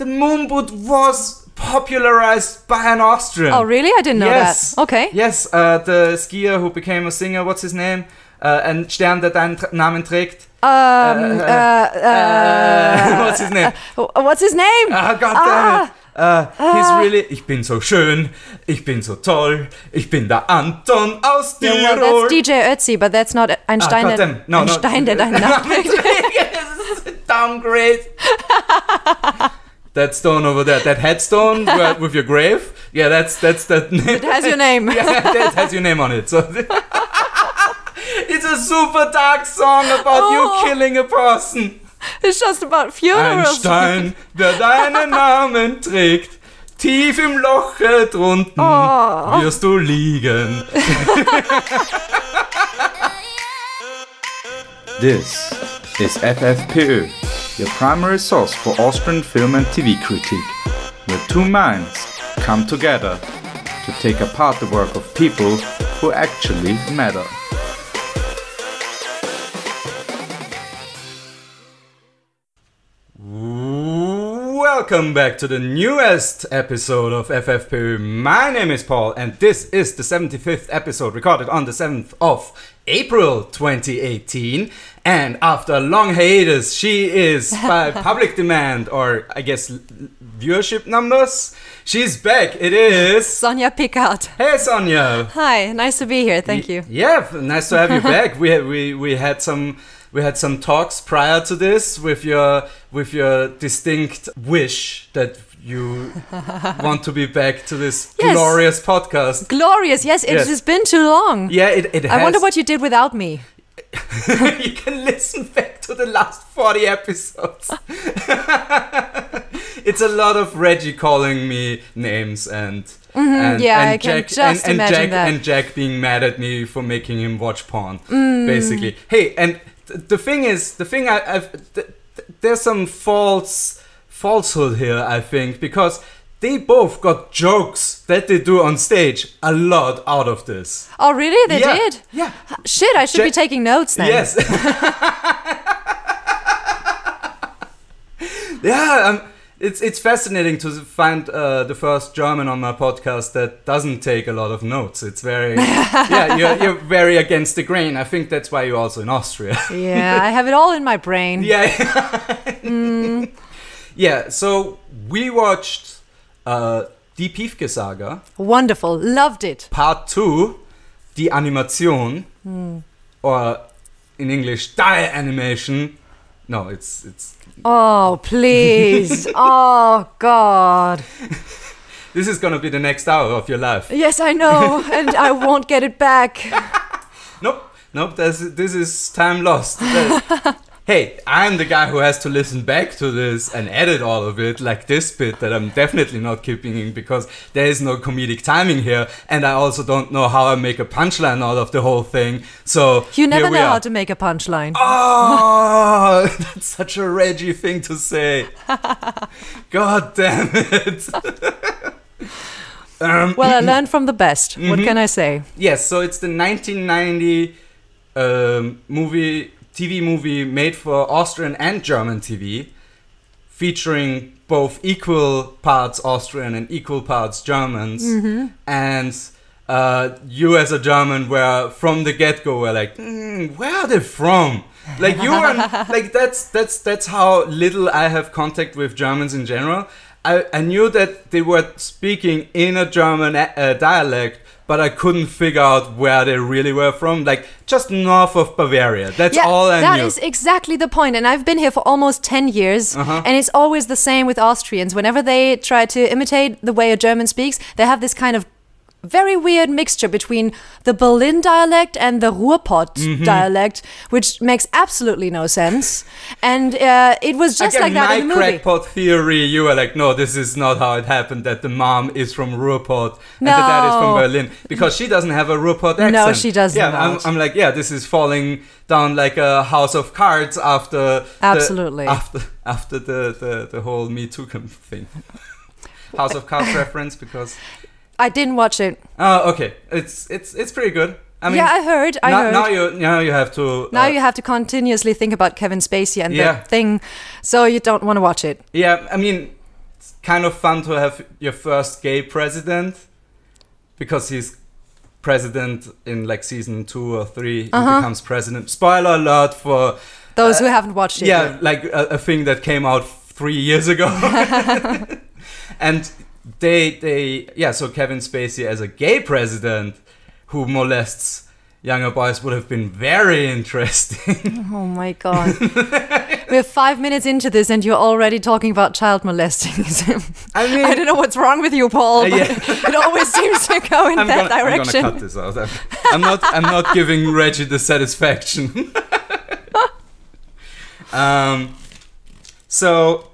the moon boot was popularized by an Austrian. Oh, really? I didn't know that. Okay. Yes, the skier who became a singer, what's his name? Ein Stern, der deinen Namen trägt. What's his name? What's his name? Oh, God damn it. He's really, ich bin so schön, ich bin so toll, ich bin der Anton aus Tirol. Yeah, well, that's DJ Ötzi, but that's not ein Stein, der deinen Namen trägt. Downgrade. That stone over there, that headstone with your grave, yeah, that's that name. It has your name. Yeah, that has your name on it. So it's a super dark song about you killing a person. It's just about funerals. Ein Stein, der deinen Namen trägt, tief im Loche drunten wirst du liegen. This is FFPÖ, your primary source for Austrian film and TV critique, where two minds come together to take apart the work of people who actually matter. Welcome back to the newest episode of FFPÖ. My name is Paul and this is the 75th episode, recorded on the 7th of April 2018. And after a long hiatus, she is, by public demand, or I guess viewership numbers, she's back. It is Sonja Pikart. Hey Sonja. Hi, nice to be here. Thank you. Yeah, nice to have you back. We had some talks prior to this with your distinct wish that you want to be back to this glorious podcast. Glorious, yes. It has been too long. Yeah, it has. I wonder what you did without me. You can listen back to the last 40 episodes. It's a lot of Reggie calling me names and Jack being mad at me for making him watch porn, basically. Hey, and there's some falsehood here, I think, because they both got jokes that they do on stage a lot out of this. Oh, really? They did? Yeah. Shit, I should be taking notes then. Yes. It's fascinating to find the first German on my podcast that doesn't take a lot of notes. It's very you're very against the grain. I think that's why you're also in Austria. Yeah, I have it all in my brain. Yeah. Yeah. So we watched Die Piefke Saga. Wonderful, loved it. Part 2, Die Animation, or in English, Die Animation. No, it's. Oh, please. Oh, God. This is going to be the next hour of your life. Yes, I know. And I won't get it back. Nope. This is time lost. Hey, I'm the guy who has to listen back to this and edit all of it, like this bit that I'm definitely not keeping in because there is no comedic timing here, and I also don't know how I make a punchline out of the whole thing. So you never know how to make a punchline. Oh, that's such a Reggie thing to say. God damn it. Well, I learned from the best. What can I say? Yes, so it's the 1990 TV movie made for Austrian and German TV, featuring both equal parts Austrian and equal parts Germans. And you as a German were from the get-go were like, where are they from? Like you were like that's how little I have contact with Germans in general. I knew that they were speaking in a German dialect, but I couldn't figure out where they really were from. Like, just north of Bavaria. That's all I knew. That is exactly the point. And I've been here for almost 10 years. And it's always the same with Austrians. Whenever they try to imitate the way a German speaks, they have this kind of very weird mixture between the Berlin dialect and the Ruhrpott dialect, which makes absolutely no sense. And it was just like that in the movie. Crackpot theory, you were like, no, this is not how it happened, that the mom is from Ruhrpott and the dad is from Berlin, because she doesn't have a Ruhrpott accent. No, she doesn't. Yeah, I'm like, yeah, this is falling down like a House of Cards after absolutely after the whole Me Too thing. House of Cards reference, because I didn't watch it. Oh, okay. It's pretty good. I mean, yeah, I heard. Now you have to continuously think about Kevin Spacey and that thing, so you don't want to watch it. Yeah, I mean, It's kind of fun to have your first gay president, because he's president in like season 2 or 3. He becomes president. Spoiler alert for those who haven't watched it. Yeah, yet. Like a thing that came out 3 years ago. And so Kevin Spacey as a gay president who molests younger boys would have been very interesting. Oh my God. We're 5 minutes into this and you're already talking about child molesting. I mean, I don't know what's wrong with you, Paul, but it always seems to go in that direction. I'm gonna cut this out. I'm not giving Reggie the satisfaction. So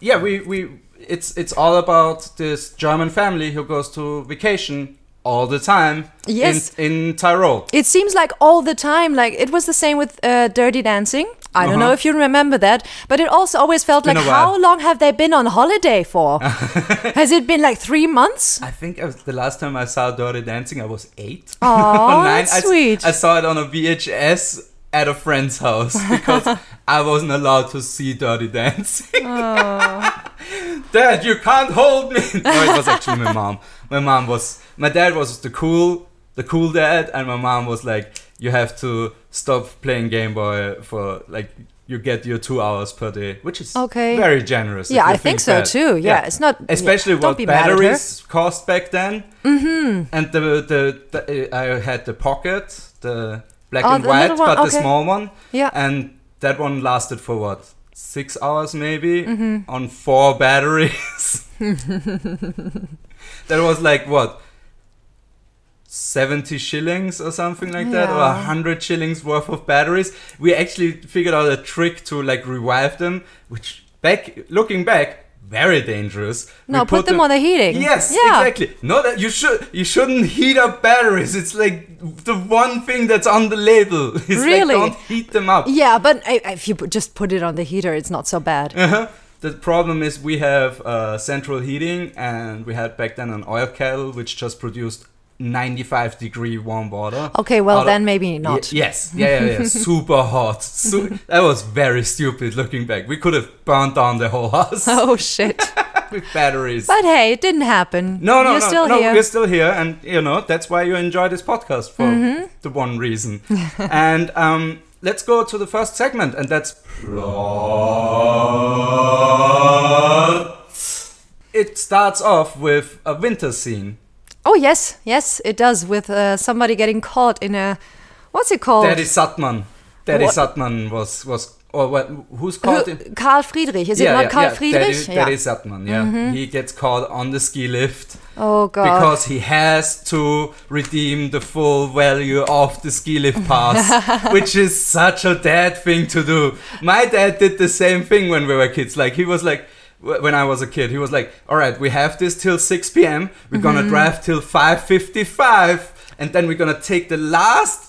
yeah, it's all about this German family who goes to vacation all the time. Yes, in Tyrol. It seems like all the time. Like it was the same with Dirty Dancing. I don't know if you remember that, but it also always felt like, how long have they been on holiday for? Has it been like 3 months? I think the last time I saw Dirty Dancing, I was 8. Oh, that's sweet. I saw it on a VHS at a friend's house because I wasn't allowed to see Dirty Dancing. Dad, you can't hold me. No, it was actually my mom. My dad was the cool dad, and my mom was like, you have to stop playing Game Boy for, like, you get your 2 hours per day, which is very generous. Yeah, I think so too. Yeah, it's not... Especially what batteries cost back then. Mm-hmm. And I had the Pocket, the black and white, but the small one. Yeah. And that one lasted for, what, 6 hours maybe? Mm-hmm. On 4 batteries. That was like, what... 70 shillings or something like that, or 100 shillings worth of batteries. We actually figured out a trick to like revive them, which looking back, very dangerous. No, put them on the heating. Yes, exactly. No, that you shouldn't heat up batteries. It's like the one thing that's on the label. It's really? Like, don't heat them up. Yeah, but if you just put it on the heater, it's not so bad. The problem is we have central heating, and we had back then an oil kettle which just produced 95-degree warm water. Okay, well then maybe not. Yes, yeah. Super hot. That was very stupid looking back. We could have burnt down the whole house. Oh shit. With batteries. But hey, it didn't happen. No, you're still here. We're still here, and you know that's why you enjoy this podcast for the one reason. And let's go to the first segment, and that's plot. It starts off with a winter scene. Oh, yes, it does, with somebody getting caught in a... What's it called? Daddy Satman. Daddy Satman was... Or what, who's caught? Karl Friedrich. Is it not Karl Friedrich? Daddy Satman, yeah. He gets caught on the ski lift. Oh, God. Because he has to redeem the full value of the ski lift pass, which is such a dad thing to do. My dad did the same thing when we were kids. Like, he was like... When I was a kid, he was like, all right, we have this till 6 p.m. We're going to drive till 5:55. And then we're going to take the last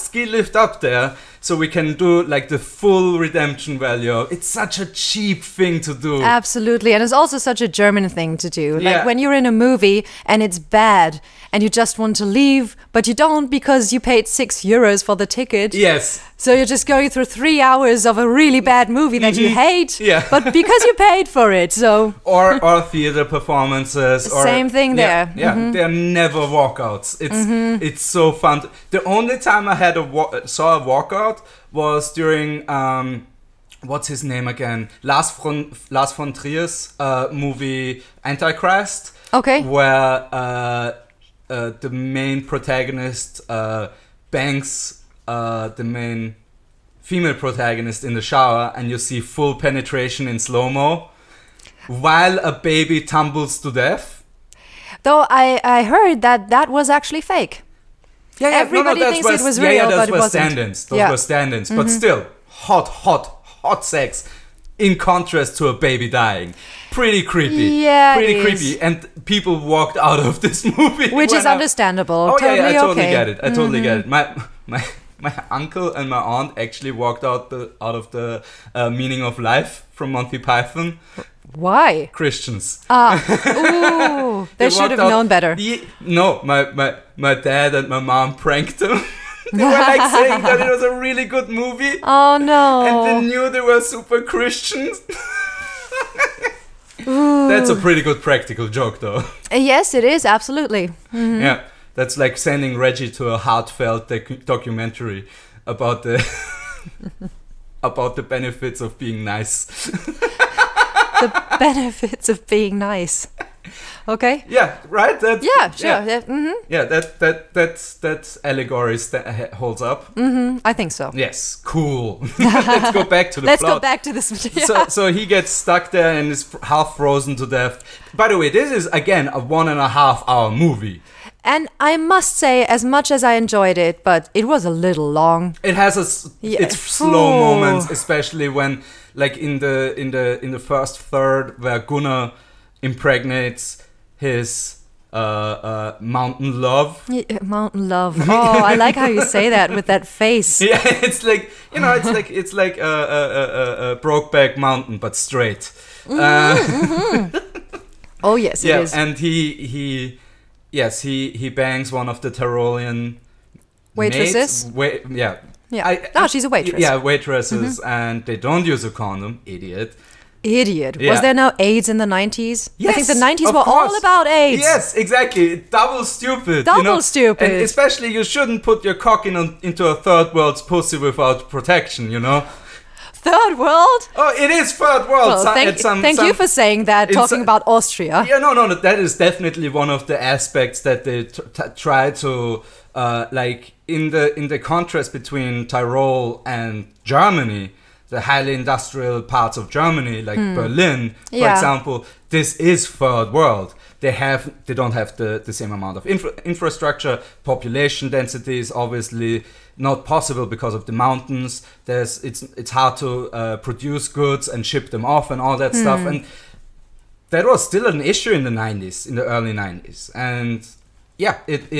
ski lift up there so we can do like the full redemption value. It's such a cheap thing to do. Absolutely. And it's also such a German thing to do. Like when you're in a movie and it's bad and you just want to leave, but you don't because you paid €6 for the ticket. Yes. So you're just going through 3 hours of a really bad movie that you hate, but because you paid for it, so... Or theater performances. Same thing there. Yeah, they're never walkouts. It's so fun. The only time I had saw a walkout was during, what's his name again? Lars von Trier's movie Antichrist. Okay. Where the main protagonist bangs... the main female protagonist in the shower, and you see full penetration in slow-mo while a baby tumbles to death. Though I heard that was actually fake. Yeah, everybody thinks it was real, but it wasn't. Those were stand-ins, but still, hot sex in contrast to a baby dying. Pretty creepy. Yeah, Pretty creepy. And people walked out of this movie. Which is understandable. Oh, totally I totally get it. I totally get it. My uncle and my aunt actually walked out of the meaning of life from Monty Python. Why? Christians. Ooh, they should have known better. My dad and my mom pranked them. They were like saying that it was a really good movie. Oh no. And they knew they were super Christians. Ooh. That's a pretty good practical joke, though. Yes, it is, absolutely. Mm-hmm. Yeah, that's like sending Reggie to a heartfelt documentary about the about the benefits of being nice. The benefits of being nice. Okay. Yeah. Right. That, yeah. Sure. Yeah. Yeah, mm-hmm. Yeah. That allegory holds up. Mm-hmm. I think so. Yes. Cool. Let's go back to the. Let's plot. Go back to this. Yeah. So he gets stuck there and is half frozen to death. By the way, this is again a 1.5 hour movie. And I must say, as much as I enjoyed it, but it was a little long. It has its slow moments, especially when, like in the first third, where Gunnar impregnates his mountain love. Yeah, mountain love. Oh, I like how you say that with that face. Yeah, it's like, you know, it's like a Brokeback Mountain, but straight. Mm-hmm, mm-hmm. Oh yes, yeah, it is. And he bangs one of the Tyrolean waitresses. Yeah. She's a waitress. Yeah, waitresses, mm-hmm. And they don't use a condom, idiot. Idiot. Yeah. Was there no AIDS in the 90s? Yes, I think the 90s were all about AIDS. Yes, exactly. Double stupid. Double stupid. And especially, you shouldn't put your cock into a third world's pussy without protection, you know? Third world? Oh, it is third world. Well, thank you for saying that, talking about Austria. Yeah, no, that is definitely one of the aspects that they try to, like, in the contrast between Tyrol and Germany, the highly industrial parts of Germany, like Berlin, for example, this is third world. They don't have the same amount of infrastructure. Population density is obviously not possible because of the mountains. It's hard to produce goods and ship them off and all that stuff. And that was still an issue in the 90s, in the early 90s. And yeah, it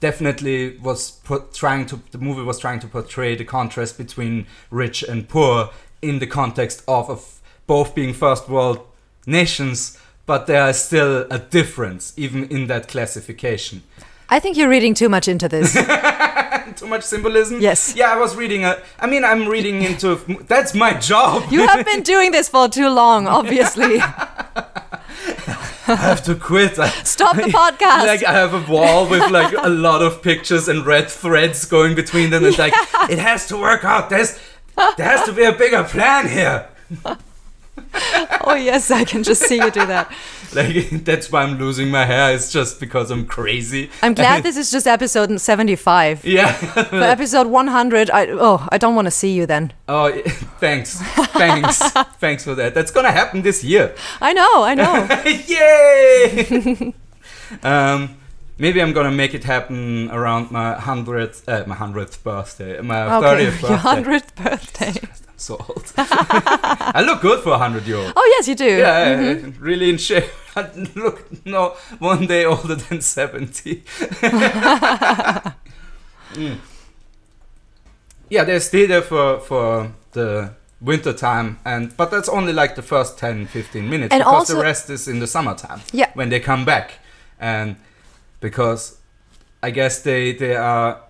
definitely was the movie was trying to portray the contrast between rich and poor in the context of both being first world nations, but there is still a difference even in that classification. I think you're reading too much into this. Too much symbolism? Yes. Yeah, I was reading I'm reading into... That's my job! You have been doing this for too long, obviously. I have to quit. Stop the podcast. Like, I have a wall with like a lot of pictures and red threads going between them. It's like, it has to work out. There has to be a bigger plan here. Oh yes, I can just see you do that. Like, that's why I'm losing my hair. It's just because I'm crazy. I'm glad this is just episode 75. Yeah. For episode 100, I don't want to see you then. Oh, thanks. Thanks for that. That's gonna happen this year. I know. Yay! Maybe I'm gonna make it happen around my 100th birthday. My 30th birthday. Your 100th birthday. So old. I look good for 100-year-old. Oh yes, you do. Yeah, mm-hmm. Really in shape. I look one day older than 70. Yeah, they stay there for the winter time, but that's only like the first 10-15 minutes, and because the rest is in the summertime. Yeah, when they come back, and because I guess they are.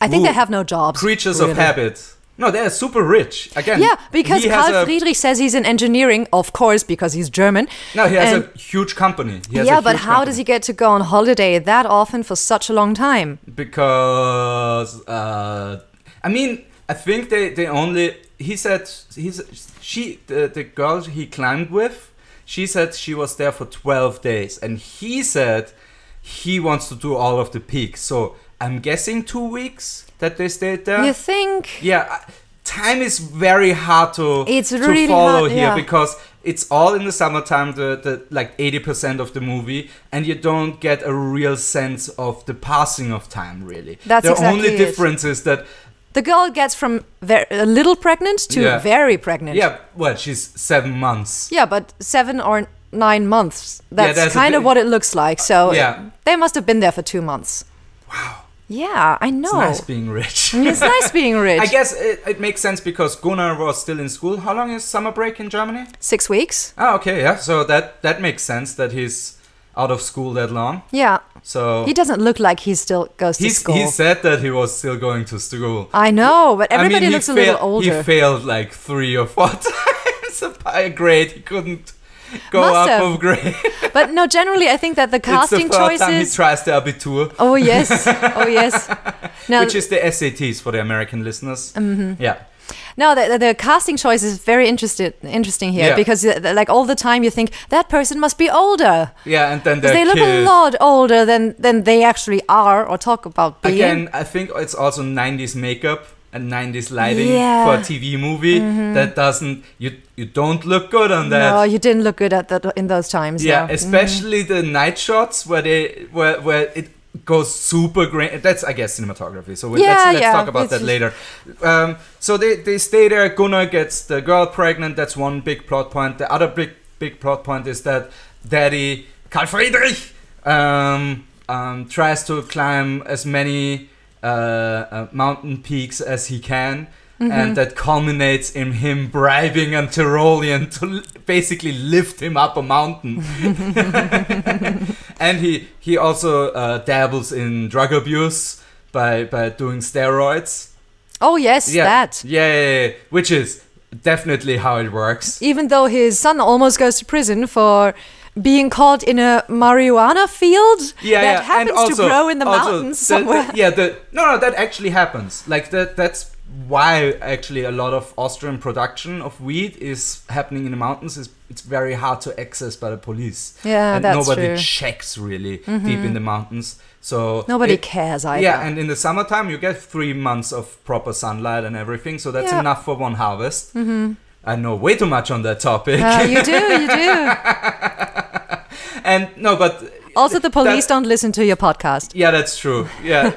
I think they have no jobs. Creatures really. Of habit. No, they're super rich. Again, yeah, because Karl Friedrich says he's in engineering, of course, because he's German. No, he has a huge company. Yeah, but how does he get to go on holiday that often for such a long time? Because, I think they only... The girl he climbed with, she said she was there for 12 days. And he said he wants to do all of the peaks. So I'm guessing 2 weeks... that they stayed there. You think? Yeah, time is very hard to follow here because it's all in the summertime, the like 80% of the movie, and you don't get a real sense of the passing of time, really. That's the only difference is that the girl gets from a little pregnant to very pregnant. Yeah, well, she's 7 months. Yeah, but 7 or 9 months. That's kind of what it looks like. So they must have been there for 2 months. Wow. Yeah, I know. It's nice being rich. It's nice being rich. I guess it makes sense because Gunnar was still in school. How long is summer break in Germany? 6 weeks. Oh, okay, yeah. So that makes sense that he's out of school that long. Yeah. So he doesn't look like he still goes to school. He said that he was still going to school. I know, but everybody looks a little older. He failed like 3 or 4 times. was up by a grade. He couldn't go up of grade. But no, generally, I think that the casting choices... It's the first time he tries the Abitur. Oh, yes. Oh, yes. Now, which is the SATs for the American listeners. Mm-hmm. Yeah. No, the casting choice is very interesting here, yeah, because like all the time you think that person must be older. Yeah, and then they look a lot older than they actually are or talk about being. Again, I think it's also 90s makeup and 90s lighting, yeah, for a TV movie, mm-hmm, that doesn't, you don't look good on that. No, you didn't look good at that in those times. Yeah, no, especially the night shots where it goes super green. That's, I guess, cinematography. So yeah, let's talk about that later. So they stay there. Gunnar gets the girl pregnant. That's one big plot point. The other big plot point is that Daddy Karl Friedrich tries to climb as many mountain peaks as he can. Mm-hmm. And that culminates in him bribing a Tyrolean to basically lift him up a mountain. And he also dabbles in drug abuse by doing steroids. Oh, yes, yeah, that. Yeah, which is definitely how it works. Even though his son almost goes to prison for being caught in a marijuana field, yeah, that happens to grow in the mountains somewhere. That actually happens. Like, that's... why actually a lot of Austrian production of weed is happening in the mountains is it's very hard to access by the police. Yeah, and that's nobody true. Checks really, mm-hmm, deep in the mountains. So nobody cares either. Yeah, and in the summertime you get 3 months of proper sunlight and everything, so that's enough for one harvest. Mm-hmm. I know way too much on that topic. You do. And no, but also the police don't listen to your podcast. Yeah, that's true. Yeah.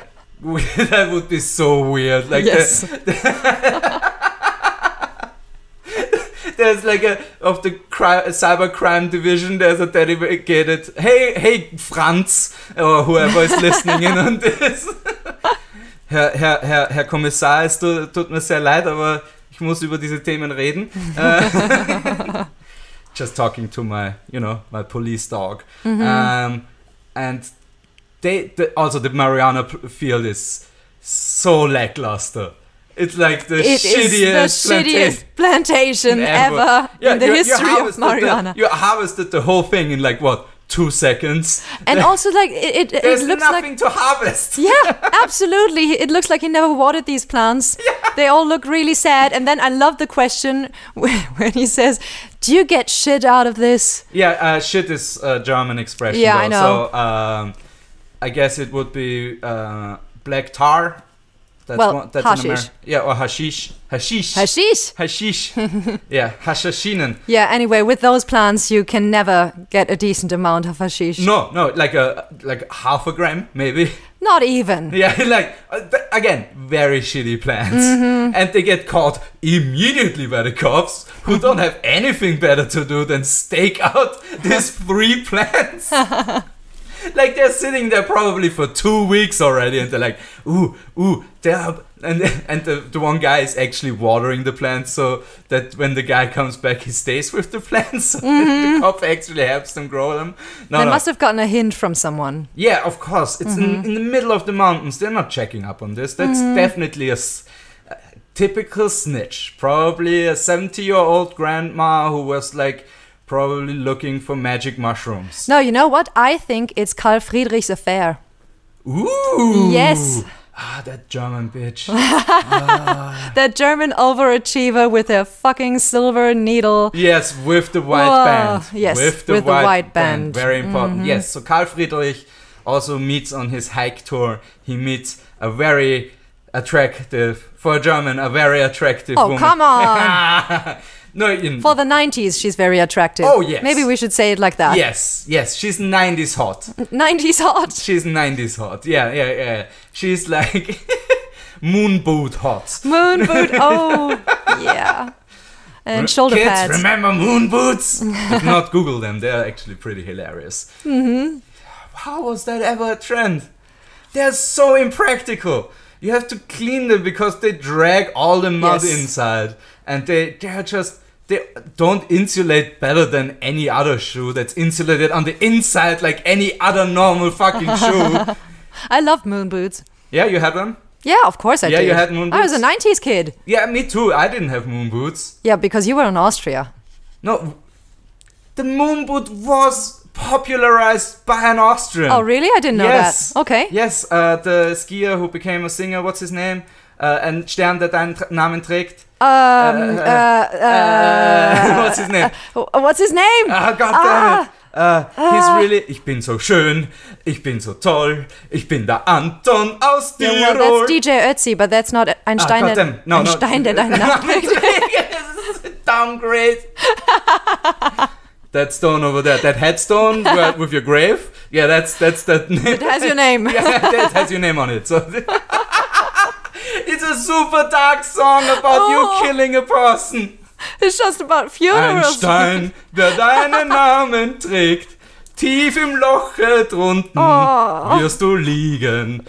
That would be so weird. Like, yes. There's like cybercrime division. There's a dedicated hey Franz or whoever is listening in on this. Herr Kommissar, es tut mir sehr leid, aber ich muss über diese Themen reden. Just talking to my police dog. Mm-hmm. And also the Mariana field is so lackluster. It's like the shittiest plantation ever in the history of Mariana. You harvested the whole thing in like, what, 2 seconds? And also like it looks nothing like, to harvest. Yeah, absolutely. It looks like he never watered these plants. Yeah. They all look really sad. And then I love the question when he says, do you get shit out of this? Yeah, shit is a German expression. Yeah, though, I know. So, I guess it would be black tar. That's hashish. Yeah, or hashish. Hashish. Yeah, hashashinen. Yeah, anyway, with those plants, you can never get a decent amount of hashish. No, like half a gram, maybe. Not even. Yeah, like, again, very shitty plants. Mm-hmm. And they get caught immediately by the cops, who don't have anything better to do than stake out these 3 plants. Like, they're sitting there probably for 2 weeks already, and they're like, ooh, they're up. And the one guy is actually watering the plants, so that when the guy comes back, he stays with the plants. So mm-hmm. The cop actually helps them grow them. They must have gotten a hint from someone. Yeah, of course. It's in the middle of the mountains. They're not checking up on this. That's definitely a typical snitch. Probably a 70-year-old grandma who was like, probably looking for magic mushrooms. No, you know what? I think it's Karl Friedrich's affair. Ooh! Yes! Ah, that German bitch. That German overachiever with her fucking silver needle. Yes, with the white band. Yes, with the white band. Very important. Mm-hmm. Yes, so Karl Friedrich also meets on his hike tour. He meets a very attractive, for a German, a very attractive woman. Oh, come on! No, for the 90s, she's very attractive. Oh, yes. Maybe we should say it like that. Yes. She's 90s hot. 90s hot? She's 90s hot. Yeah. She's like moon boot hot. Moon boot, oh, yeah. And shoulder pads. Kids, remember moon boots? But not Google them. They're actually pretty hilarious. Mm-hmm. How was that ever a trend? They're so impractical. You have to clean them because they drag all the mud inside. And they don't insulate better than any other shoe that's insulated on the inside like any other normal fucking shoe. I love moon boots. Yeah, you had one? Yeah, of course I did. Yeah, you had moon boots? I was a 90s kid. Yeah, me too. I didn't have moon boots. Yeah, because you were in Austria. No, the moon boot was popularized by an Austrian. Oh, really? I didn't know that. Okay. Yes, the skier who became a singer, what's his name? Ein Stern, der deinen Namen trägt. What's his name? What's his name? Oh, God damn it. He's really, ich bin so schön, ich bin so toll, ich bin der Anton aus Tirol. Yeah, well, that's DJ Ötzi, but that's not ein Stein, der deinen Namen trägt. Downgrade. That stone over there, that headstone with your grave, yeah, that's that name. It has your name. Yeah, that has your name on it. So it's a super dark song about you killing a person. It's just about funerals. Ein Stein, der deinen Namen trägt, tief im Loche drunten wirst du liegen.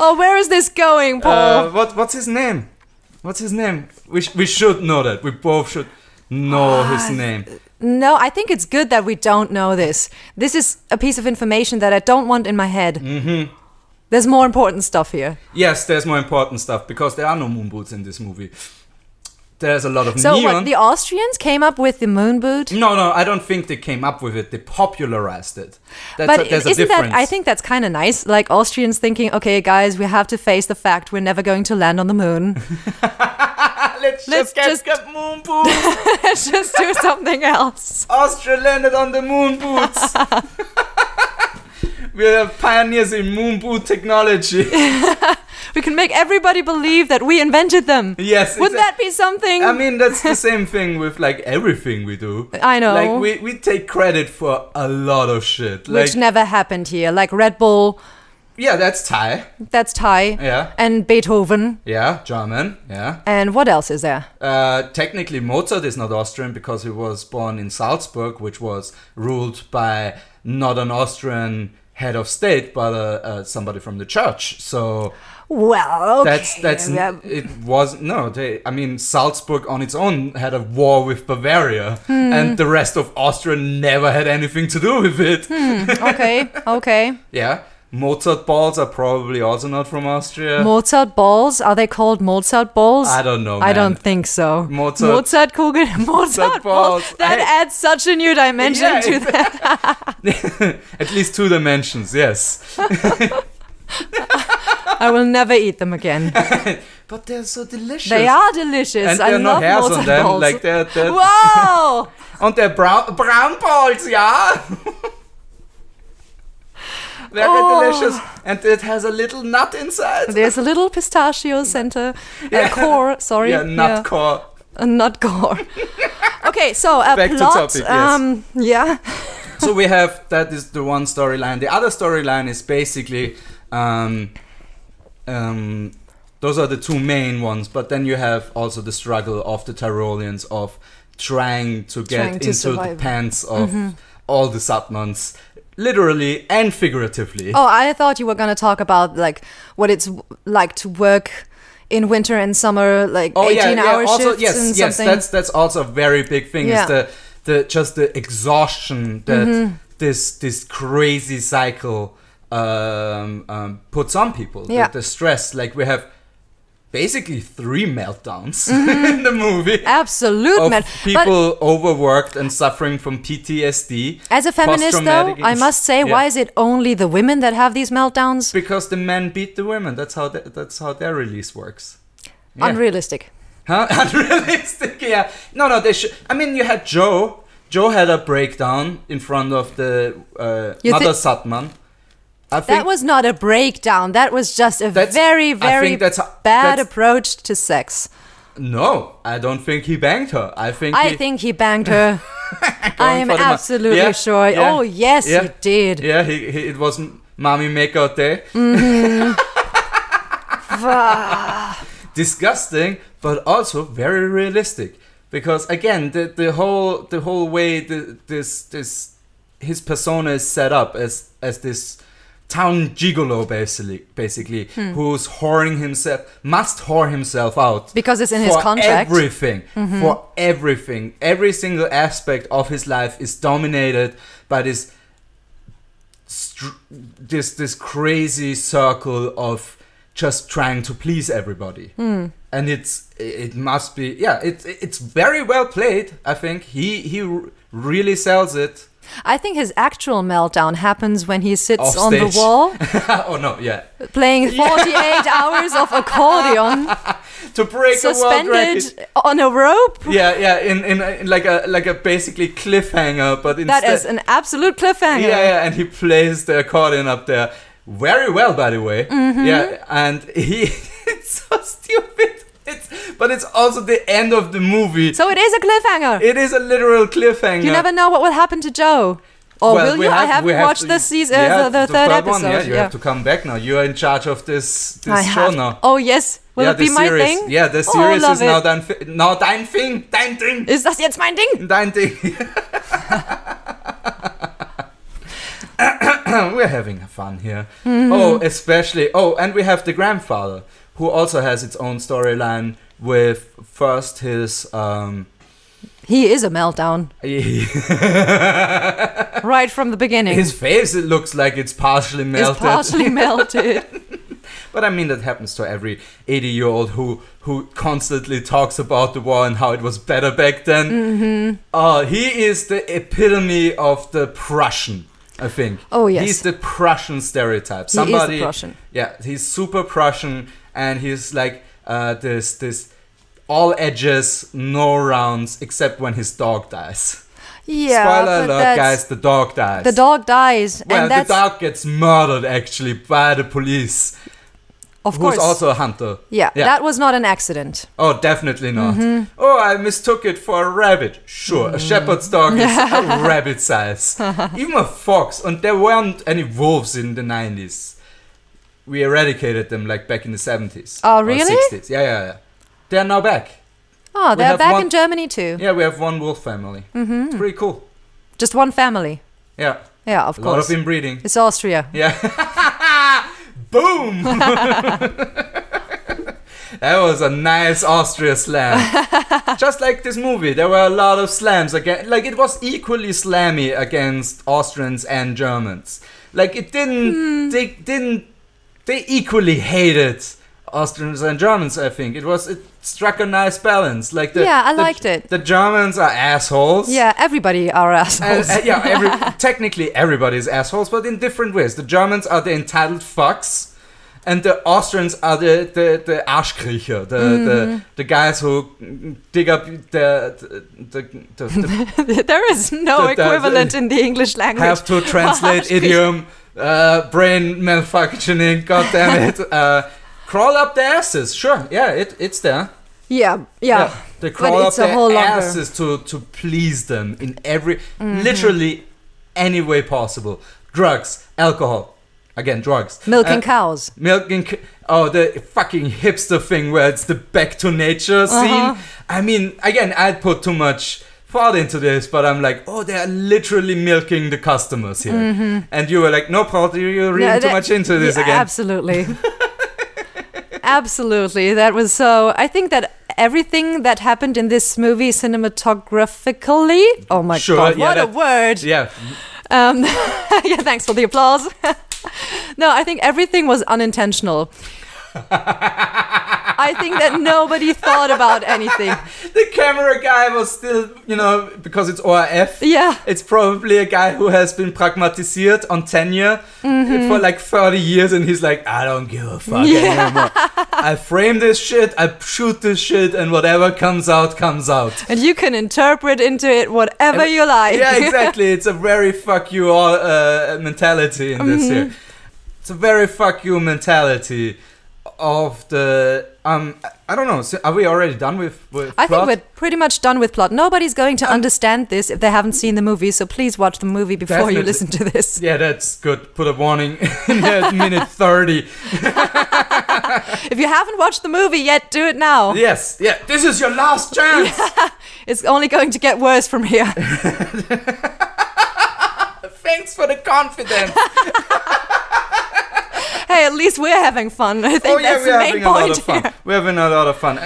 Oh, where is this going, Paul? What's his name? What's his name? We should know that. We both should know his name. No, I think it's good that we don't know this. This is a piece of information that I don't want in my head. Mm-hmm. There's more important stuff here. Yes, there's more important stuff, because there are no moon boots in this movie. There's a lot of neon. So what, the Austrians came up with the moon boot? No, no, I don't think they came up with it. They popularized it. There's a difference. I think that's kind of nice. Like Austrians thinking, okay, guys, we have to face the fact we're never going to land on the moon. Let's just get moon boots. Let's just do something else. Austria landed on the moon boots. We are pioneers in moon boot technology. We can make everybody believe that we invented them. Yes. Wouldn't that be something? I mean, that's the same thing with like everything we do. I know. Like we take credit for a lot of shit. Which never happened here. Like Red Bull. Yeah, that's Thai. That's Thai. Yeah. And Beethoven. Yeah, German. Yeah. And what else is there? Technically, Mozart is not Austrian because he was born in Salzburg, which was ruled by not an Austrian head of state, but somebody from the church. So, well, okay. I mean, Salzburg on its own had a war with Bavaria, and the rest of Austria never had anything to do with it. Okay, okay. Yeah, Mozart balls are probably also not from Austria. Mozart balls? Are they called Mozart balls? I don't know, man. I don't think so. Mozartkugel, Mozart balls. That adds such a new dimension to that. At least 2 dimensions, yes. I will never eat them again. But they're so delicious. They are delicious. And there are no hairs on them. Balls. Like they're wow! And they're brown balls, yeah? Very delicious. And it has a little nut inside. There's a little pistachio center. Core, sorry. Yeah, nut core. Nut core. Okay, so back plot. To topic, yes. So we have, that is the one storyline. The other storyline is basically, those are the 2 main ones, but then you have also the struggle of the Tyroleans of trying to survive. The pants of all the Satmans, literally and figuratively. Oh, I thought you were going to talk about like what it's like to work in winter and summer, like 18-hour shifts and something. Yes, that's also a very big thing. Yeah. Is just the exhaustion that this crazy cycle puts on people. Yeah. The stress. Like we have basically 3 meltdowns in the movie. Absolutely. People overworked and suffering from PTSD. As a feminist, though, I must say, why is it only the women that have these meltdowns? Because the men beat the women. That's how their release works. Yeah. Unrealistic. Huh? Unrealistic. Yeah. No. They should. I mean, you had Joe. Joe had a breakdown in front of the other Satman. That was not a breakdown. That was just a very, very bad approach to sex. No, I don't think he banged her. I think he banged her. I am absolutely sure. Yeah, oh, yes, he did. Yeah, it was mommy makeout day. Disgusting, but also very realistic. Because, again, the whole way his persona is set up as this town gigolo, basically, who's whoring himself, must whore himself out. Because it's in his contract. Everything, for everything. Every single aspect of his life is dominated by this crazy circle of just trying to please everybody. and it must be, yeah, it's very well played. I think he really sells it. I think his actual meltdown happens when he sits on the wall. Oh no, yeah. Playing 48 hours of accordion to break a world record. Suspended on a rope. Yeah, yeah, in like a basically cliffhanger, but instead that is an absolute cliffhanger. Yeah, yeah, and he plays the accordion up there very well, by the way. Mm-hmm. Yeah, and he it's so stupid. But it's also the end of the movie. So it is a cliffhanger. It is a literal cliffhanger. You never know what will happen to Joe. Or well, will you? I haven't watched the third episode. One, yeah. You have to come back now. You are in charge of this show now. Oh, yes. Will it be my thing? Yeah, the series is now dein Ding. Dein Ding. Ist das jetzt mein Ding? Dein Ding. We're having fun here. Mm-hmm. Oh, especially. Oh, and we have the grandfather, who also has its own storyline with first his... He is a meltdown. Right from the beginning. His face, it looks like it's partially melted. It's partially melted. But I mean, that happens to every 80-year-old who constantly talks about the war and how it was better back then. Mm-hmm. He is the epitome of the Prussian, I think. Oh, yes. He's the Prussian stereotype. Somebody, he is the Prussian. Yeah, he's super Prussian. And he's like this all edges, no rounds, except when his dog dies. Yeah, spoiler alert, guys, the dog dies. The dog dies. Well, and the dog gets murdered, actually, by the police. Of course. Who's also a hunter. Yeah, yeah, that was not an accident. Oh, definitely not. Mm-hmm. Oh, I mistook it for a rabbit. Sure, a shepherd's dog is a rabbit size. Even a fox. And there weren't any wolves in the 90s. We eradicated them like back in the 70s. Oh, really? Or 60s. Yeah, yeah, yeah. They're now back. Oh, they're back in Germany too. Yeah, we have one wolf family. Mm-hmm. It's pretty cool. Just one family. Yeah. Yeah, of course. A lot of inbreeding. It's Austria. Yeah. Boom! That was a nice Austria slam. Just like this movie, there were a lot of slams again. Like, it was equally slammy against Austrians and Germans. Like, it didn't. They didn't. They equally hated Austrians and Germans, I think. It struck a nice balance. Like I liked it. The Germans are assholes. Yeah, everybody are assholes. Yeah, technically everybody is assholes, but in different ways. The Germans are the entitled fucks, and the Austrians are the Arschkriecher, the guys who dig up the There is no equivalent in the English language. Have to translate idiom. Brain malfunctioning, goddammit. Crawl up the asses, sure, yeah, it's there. Yeah, yeah. They crawl up their asses to please them in every, literally any way possible. Drugs, alcohol, again, drugs. Milking cows. The fucking hipster thing where it's the back to nature scene. I mean, again, I'd put too much thought into this, but I'm like, oh, they're literally milking the customers here. Mm-hmm. And you were like, no, Paul, you're reading too much into this again. Absolutely. Absolutely. That was so... I think that everything that happened in this movie cinematographically... Oh my God, yeah, what a word! Yeah. Yeah, thanks for the applause. No, I think everything was unintentional. I think that nobody thought about anything. The camera guy was still, you know, because it's ORF. Yeah. It's probably a guy who has been pragmatisiert on tenure for like 30 years and he's like, I don't give a fuck anymore. I frame this shit, I shoot this shit, and whatever comes out, comes out. And you can interpret into it whatever you like. Yeah, exactly. It's a very fuck you all mentality in this here. It's a very fuck you mentality. Of the I don't know. So are we already done with plot? I think we're pretty much done with plot. Nobody's going to understand this if they haven't seen the movie. So please watch the movie before you listen to this. Yeah, that's good. Put a warning in at minute 30. If you haven't watched the movie yet, do it now. Yes. Yeah. This is your last chance. Yeah. It's only going to get worse from here. Thanks for the confidence. Hey, at least we're having fun. I think that's the main point here. We're having a lot of fun.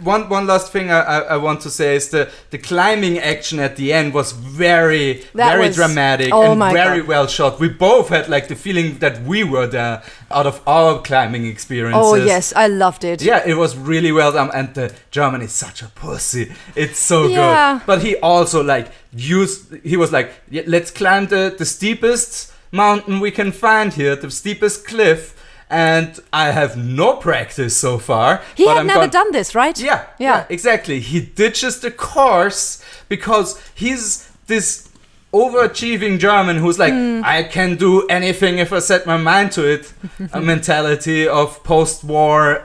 One last thing I want to say is the climbing action at the end was very dramatic and very well shot. We both had like the feeling that we were there out of our climbing experiences. Oh yes, I loved it. Yeah, it was really well done. And the German is such a pussy. It's so good. But he also he was like, let's climb the steepest mountain we can find here, the steepest cliff. And I have no practice so far. He had never done this, right? Yeah, exactly. He ditches the course because he's this overachieving German who's like, I can do anything if I set my mind to it. A mentality of post-war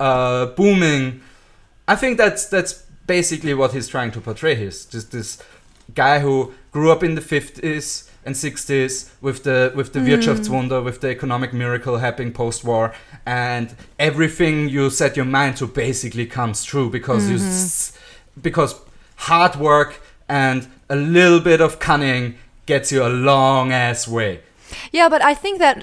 booming. I think that's basically what he's trying to portray here. Just this guy who grew up in the 50s and 60s with the Wirtschaftswunder, with the economic miracle happening post-war, and everything you set your mind to basically comes true because hard work and a little bit of cunning gets you a long ass way. Yeah, but I think that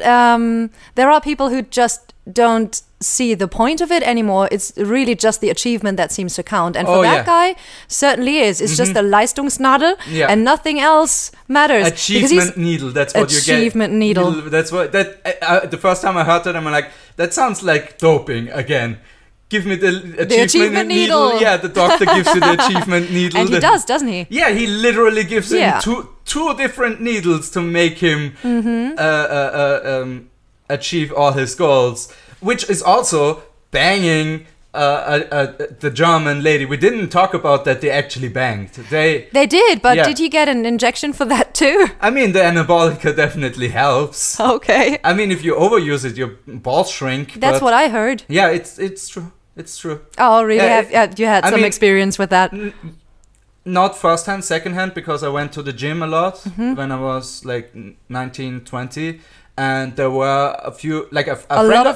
there are people who just don't see the point of it anymore. It's really just the achievement that seems to count, and for that guy certainly is. It's just a Leistungsnadel and nothing else matters. Achievement needle, that's what you get. Achievement needle. That's what the first time I heard that, I'm like, that sounds like doping again. Give me the achievement needle. Yeah, the doctor gives you the achievement needle. And he does, doesn't he? Yeah, he literally gives him two different needles to make him achieve all his goals, which is also banging the German lady. We didn't talk about that. They actually banged. They did, but did he get an injection for that too? I mean, the anabolica definitely helps. Okay. I mean, if you overuse it, your balls shrink. That's what I heard. Yeah, it's true. It's true. Oh, really? You had some experience with that? Not firsthand, secondhand, because I went to the gym a lot when I was like 19, 20. And there were a few, like a friend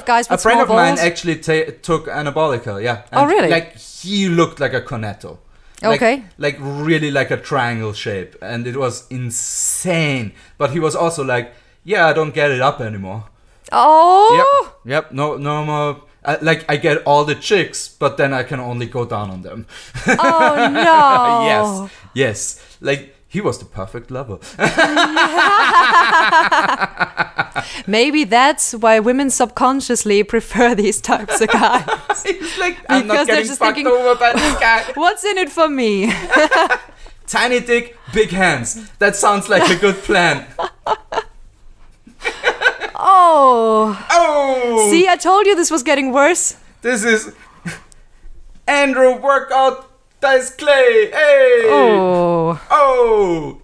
of mine actually took anabolica, and really? Like, he looked like a cornetto. Okay. Like really like a triangle shape. And it was insane. But he was also like, yeah, I don't get it up anymore. Oh. Yep. No more. I get all the chicks, but then I can only go down on them. Oh, no. Yes. Like, he was the perfect lover. Maybe that's why women subconsciously prefer these types of guys. It's like, I'm not getting fucked over by this guy. What's in it for me? Tiny dick, big hands. That sounds like a good plan. Oh. See, I told you this was getting worse. This is Andrew workout. Dice Clay, hey! Oh. Oh!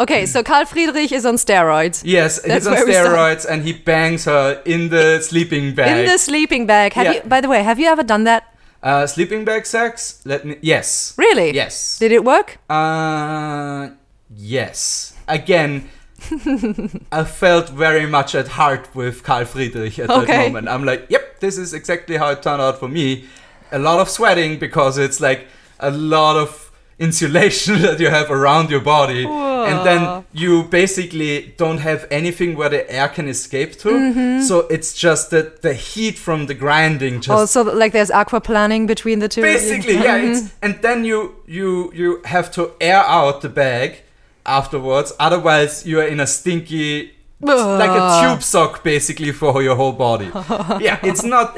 Okay, so Karl Friedrich is on steroids. Yes, he's on steroids, and he bangs her in the sleeping bag. In the sleeping bag. By the way, have you ever done that? Sleeping bag sex? Yes. Really? Yes. Did it work? Yes. Again, I felt very much at heart with Karl Friedrich at that moment. I'm like, yep, this is exactly how it turned out for me. A lot of sweating, because it's like a lot of insulation that you have around your body. Whoa. And then you basically don't have anything where the air can escape to. So it's just that the heat from the grinding just... Also, like, there's aquaplaning between the two. Basically, yeah. It's, and then you have to air out the bag afterwards. Otherwise, you are in a stinky... like a tube sock, basically, for your whole body. Yeah, it's not.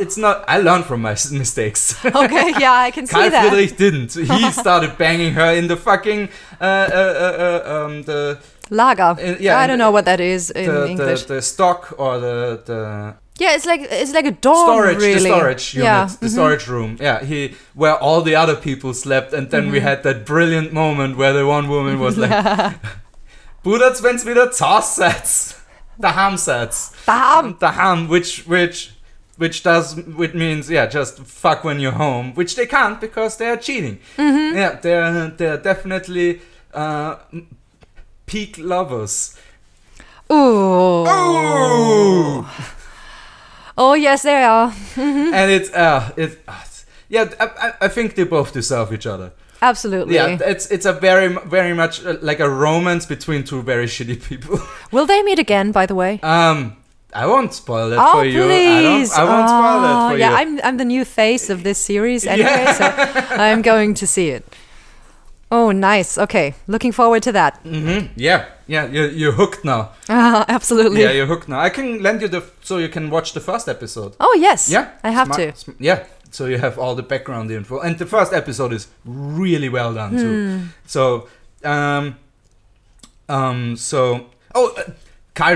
I learned from my mistakes. Okay, yeah, I can see that. Karl Friedrich didn't. He started banging her in the fucking the lager. Yeah, I don't know what that is in English. The stock or the. Yeah, it's like a dorm, the storage room. Yeah, where all the other people slept, and then we had that brilliant moment where the one woman was like. Bruder's, wenn's wieder Zaussatz. Dahamsatz. Daham. Daham, which means, yeah, just fuck when you're home, which they can't because they are cheating. Yeah, they're definitely peak lovers. Ooh. Oh. Oh, yes, they are. And I think they both deserve each other. Absolutely. Yeah, it's a very, very much like a romance between two very shitty people. Will they meet again, by the way? I won't spoil it for you. Please. I won't spoil it for you. Yeah, I'm the new face of this series anyway, so I'm going to see it. Oh, nice. Okay, looking forward to that. Mm-hmm. Yeah, yeah, you're hooked now. Absolutely. Yeah, you're hooked now. I can lend you the so you can watch the first episode. Oh yes. Yeah, I have to. Yeah, so you have all the background info, and the first episode is really well done too. So, Karl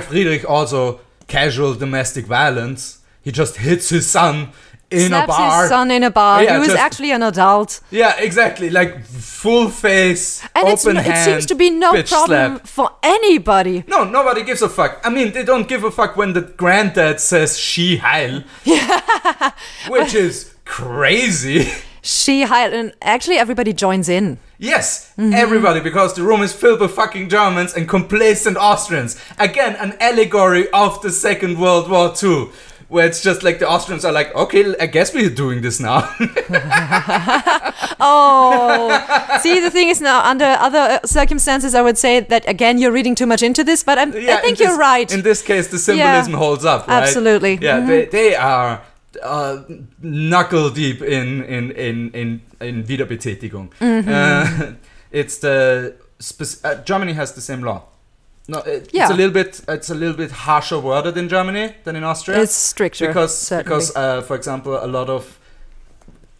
Friedrich also. Casual domestic violence. He just hits his son in a bar. His son in a bar. Yeah, who is actually an adult. Yeah, exactly. Like full face, and open hand. It seems to be no problem for anybody. No, nobody gives a fuck. I mean, they don't give a fuck when the granddad says "She heil," which is crazy. She heil, and actually everybody joins in. Yes, everybody, because the room is filled with fucking Germans and complacent Austrians. Again, an allegory of the Second World War II, where it's just like the Austrians are like, okay, I guess we're doing this now. Oh, see, the thing is now, under other circumstances, I would say that, again, you're reading too much into this, but I think you're right. In this case, the symbolism holds up, right? Absolutely. Yeah, they are... knuckle deep in Wiederbetätigung. It's the Germany has the same law. No, it's a little bit harsher worded in Germany than in Austria. It's stricter because for example, a lot of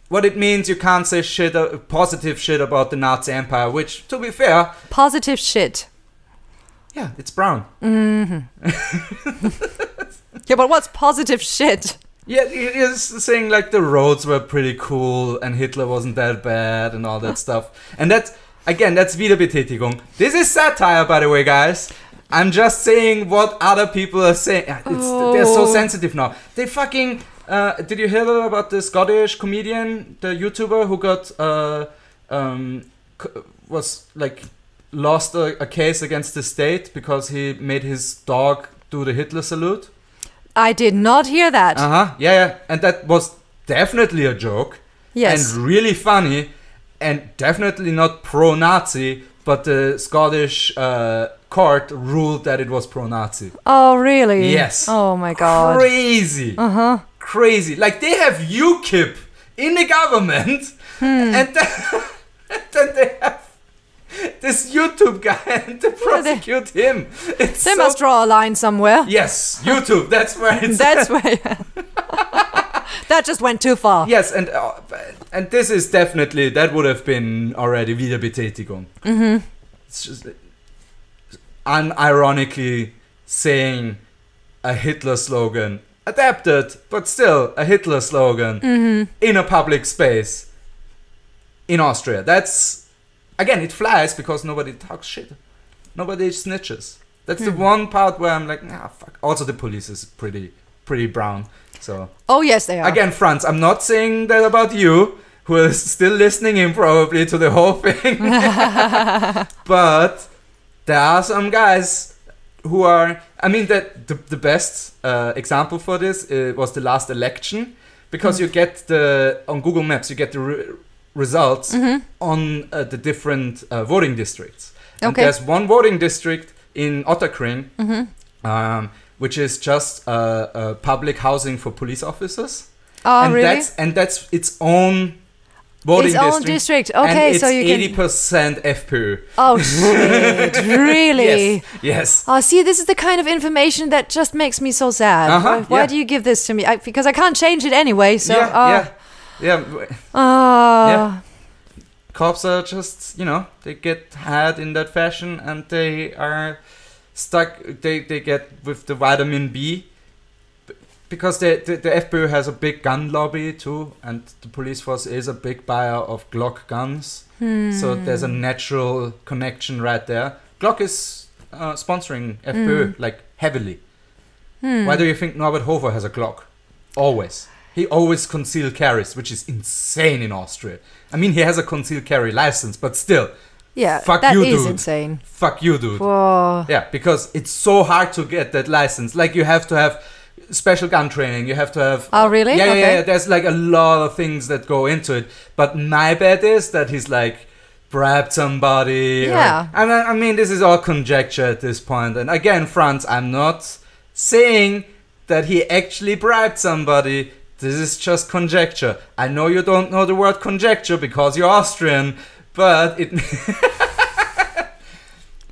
what it means you can't say shit positive shit about the Nazi Empire, which to be fair, positive shit. Yeah, it's brown. Yeah, but what's positive shit? Yeah, he's saying like the roads were pretty cool and Hitler wasn't that bad and all that stuff. And that's Wiederbetätigung. This is satire, by the way, guys. I'm just saying what other people are saying. They're so sensitive now. They fucking... did you hear about the Scottish comedian, the YouTuber who got... was like... lost a case against the state because he made his dog do the Hitler salute? I did not hear that. Yeah. And that was definitely a joke. Yes. And really funny. And definitely not pro-Nazi, but the Scottish court ruled that it was pro-Nazi. Oh, really? Yes. Oh, my God. Crazy. Crazy. Like, they have UKIP in the government, and then they have this YouTube guy and to prosecute him. It's they must draw a line somewhere. Yes, YouTube, that's where it's... That's where... That just went too far. Yes, and this is definitely... That would have been already Wiederbetätigung. It's just... unironically saying a Hitler slogan. Adapted, but still a Hitler slogan in a public space in Austria. That's... Again, it flies because nobody talks shit. Nobody snitches. That's the one part where I'm like, nah, fuck. Also, the police is pretty brown. So. Oh, yes, they are. Again, Franz, I'm not saying that about you, who is still listening in probably to the whole thing. But there are some guys who are... I mean, the best example for this was the last election. Because you get the... On Google Maps, you get the... results on the different voting districts. Okay. And there's one voting district in Otterkring, which is just public housing for police officers. Oh, and really? That's its own voting district. Its own district. Okay, and it's so you 80% FPÖ. Oh shit! Really? Yes. Oh, see, this is the kind of information that just makes me so sad. Why do you give this to me? Because I can't change it anyway. So. Yeah. Cops are just, you know, they get hired in that fashion and they are stuck. They get with the vitamin B because the FPÖ has a big gun lobby too, and the police force is a big buyer of Glock guns. So there's a natural connection right there. Glock is sponsoring FPÖ like heavily. Why do you think Norbert Hofer has a Glock? Always. He always concealed carries, which is insane in Austria. I mean, he has a concealed carry license, but still. Yeah, fuck that you, dude. Is insane. Fuck you, dude. Whoa. Yeah, because it's so hard to get that license. Like, you have to have special gun training. You have to have... Oh, really? Yeah, okay. Yeah, there's, like, a lot of things that go into it. But my bet is that he's, like, bribed somebody. Yeah. Or, and I mean, this is all conjecture at this point. And again, Franz, I'm not saying... that he actually bribed somebody. This is just conjecture. I know you don't know the word conjecture because you're Austrian, but it...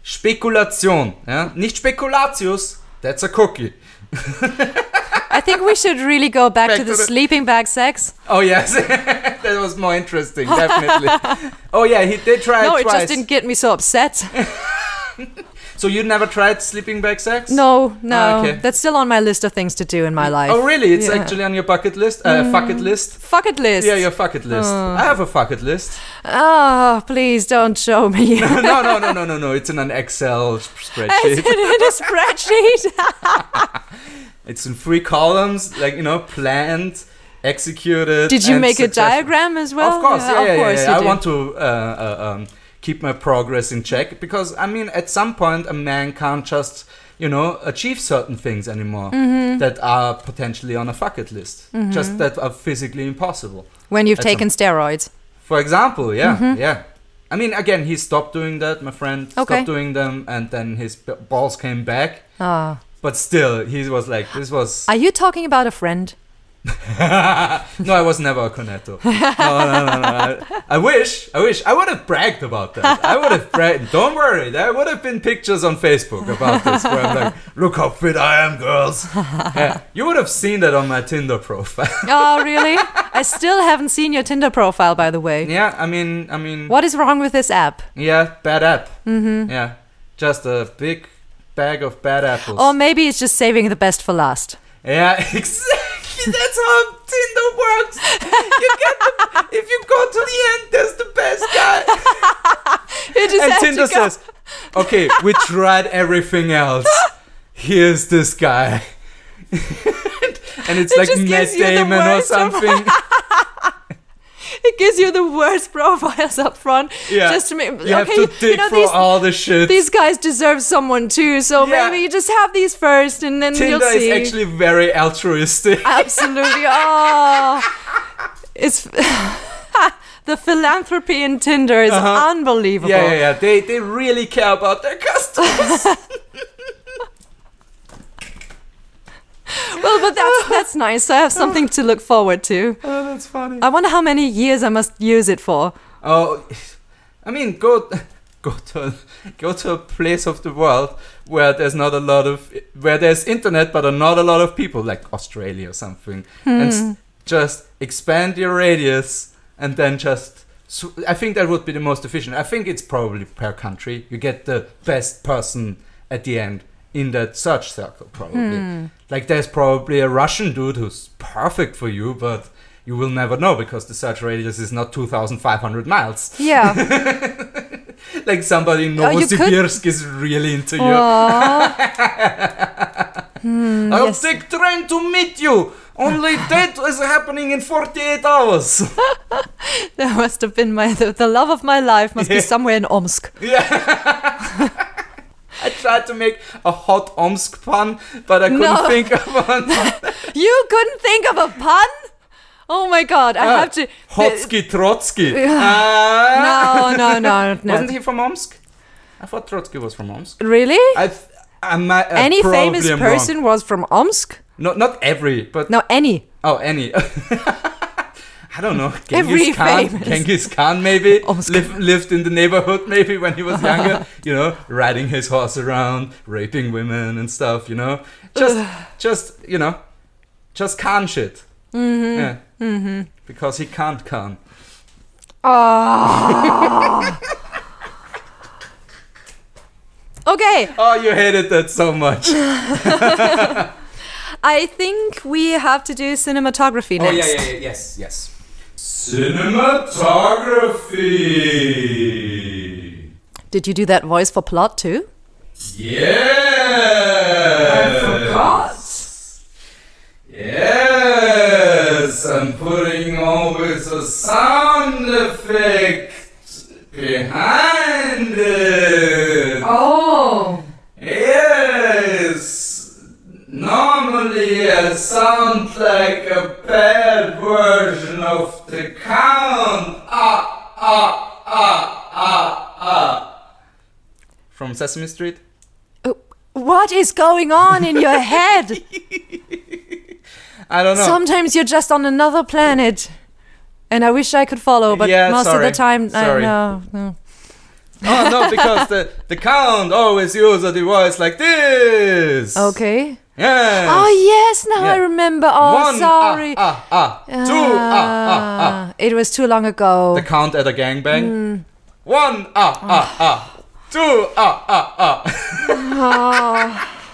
Spekulation. Yeah? Nicht Spekulatius. That's a cookie. I think we should really go back to the sleeping bag sex. Oh, yes. That was more interesting, definitely. Oh, yeah, he did try it twice. No, it just didn't get me so upset. So you never tried sleeping bag sex? No, no. Oh, okay. That's still on my list of things to do in my life. Oh, really? It's actually on your bucket list? Fuck-it list? Fuck-it list. Yeah, your fuck-it list. I have a fuck-it list. Oh, please don't show me. No. It's in an Excel spreadsheet. It's in a spreadsheet? It's in 3 columns, like, you know, planned, executed. Did you make successful. A diagram as well? Of course, yeah. I want to... keep my progress in check, because I mean at some point a man can't just, you know, achieve certain things anymore that are potentially on a fuck it list, just that are physically impossible. When you've taken steroids, for example, yeah. I mean, again, he stopped doing that, my friend stopped doing them, and then his balls came back. But still, he was like, this was... Are you talking about a friend? No, I was never a cornetto. No. I wish. I would have bragged about that. I would have bragged. Don't worry. There would have been pictures on Facebook about this where I'm like, look how fit I am, girls. Yeah, you would have seen that on my Tinder profile. Oh, really? I still haven't seen your Tinder profile, by the way. Yeah, I mean. What is wrong with this app? Yeah, bad app. Yeah, just a big bag of bad apples. Or maybe it's just saving the best for last. Yeah, exactly. That's how Tinder works. You get the, if you go to the end, there's the best guy. And Tinder says, okay, we tried everything else. Here's this guy. And it's like Matt Damon or something. It gives you the worst profiles up front. Yeah. Just to make, you have to dig for all the shit. These guys deserve someone too, so maybe you just have these first and then you'll see. Tinder is actually very altruistic. Absolutely. Oh. It's... The philanthropy in Tinder is unbelievable. Yeah. They really care about their customers. Well, but that's nice. I have something to look forward to. Oh, that's funny. I wonder how many years I must use it for. Oh, I mean, go to a place of the world where there's not a lot of internet, but not a lot of people, like Australia or something, and just expand your radius, and then just. So I think that would be the most efficient. I think it's probably per country. You get the best person at the end. In that search circle, probably. Like, there's probably a Russian dude who's perfect for you, but you will never know because the search radius is not 2,500 miles. Yeah. Like, somebody in Novosibirsk is really into you. I'll take train to meet you. Only that is happening in 48 hours. That must have been the love of my life must be somewhere in Omsk. Yeah. I tried to make a hot Omsk pun, but I couldn't think of one. You couldn't think of a pun? Oh my god, I have to... Hotsky Trotsky. No. Wasn't he from Omsk? I thought Trotsky was from Omsk. Really? Any famous person was from Omsk? No, not every, but... No, any. Oh, any. I don't know. Genghis Khan maybe lived in the neighborhood maybe when he was younger. You know, riding his horse around, raping women and stuff. You know, just Khan shit. Because he can't Khan. Oh. Okay. Oh, you hated that so much. I think we have to do cinematography next. Oh yes. Cinematography. Did you do that voice for plot too? Yes. I forgot. Yes, I'm putting always a sound effect behind it. Oh. Yes. Normally I sound like a bad version of the Count. From Sesame Street? What is going on in your head? I don't know. Sometimes you're just on another planet. And I wish I could follow, but yeah, most of the time, I know. No. Oh, no, because the count always uses a device like this. Okay. Yes. Oh, yes, now I remember. Oh, one, sorry. Two, It was too long ago. The count at a gangbang. Mm. One, two,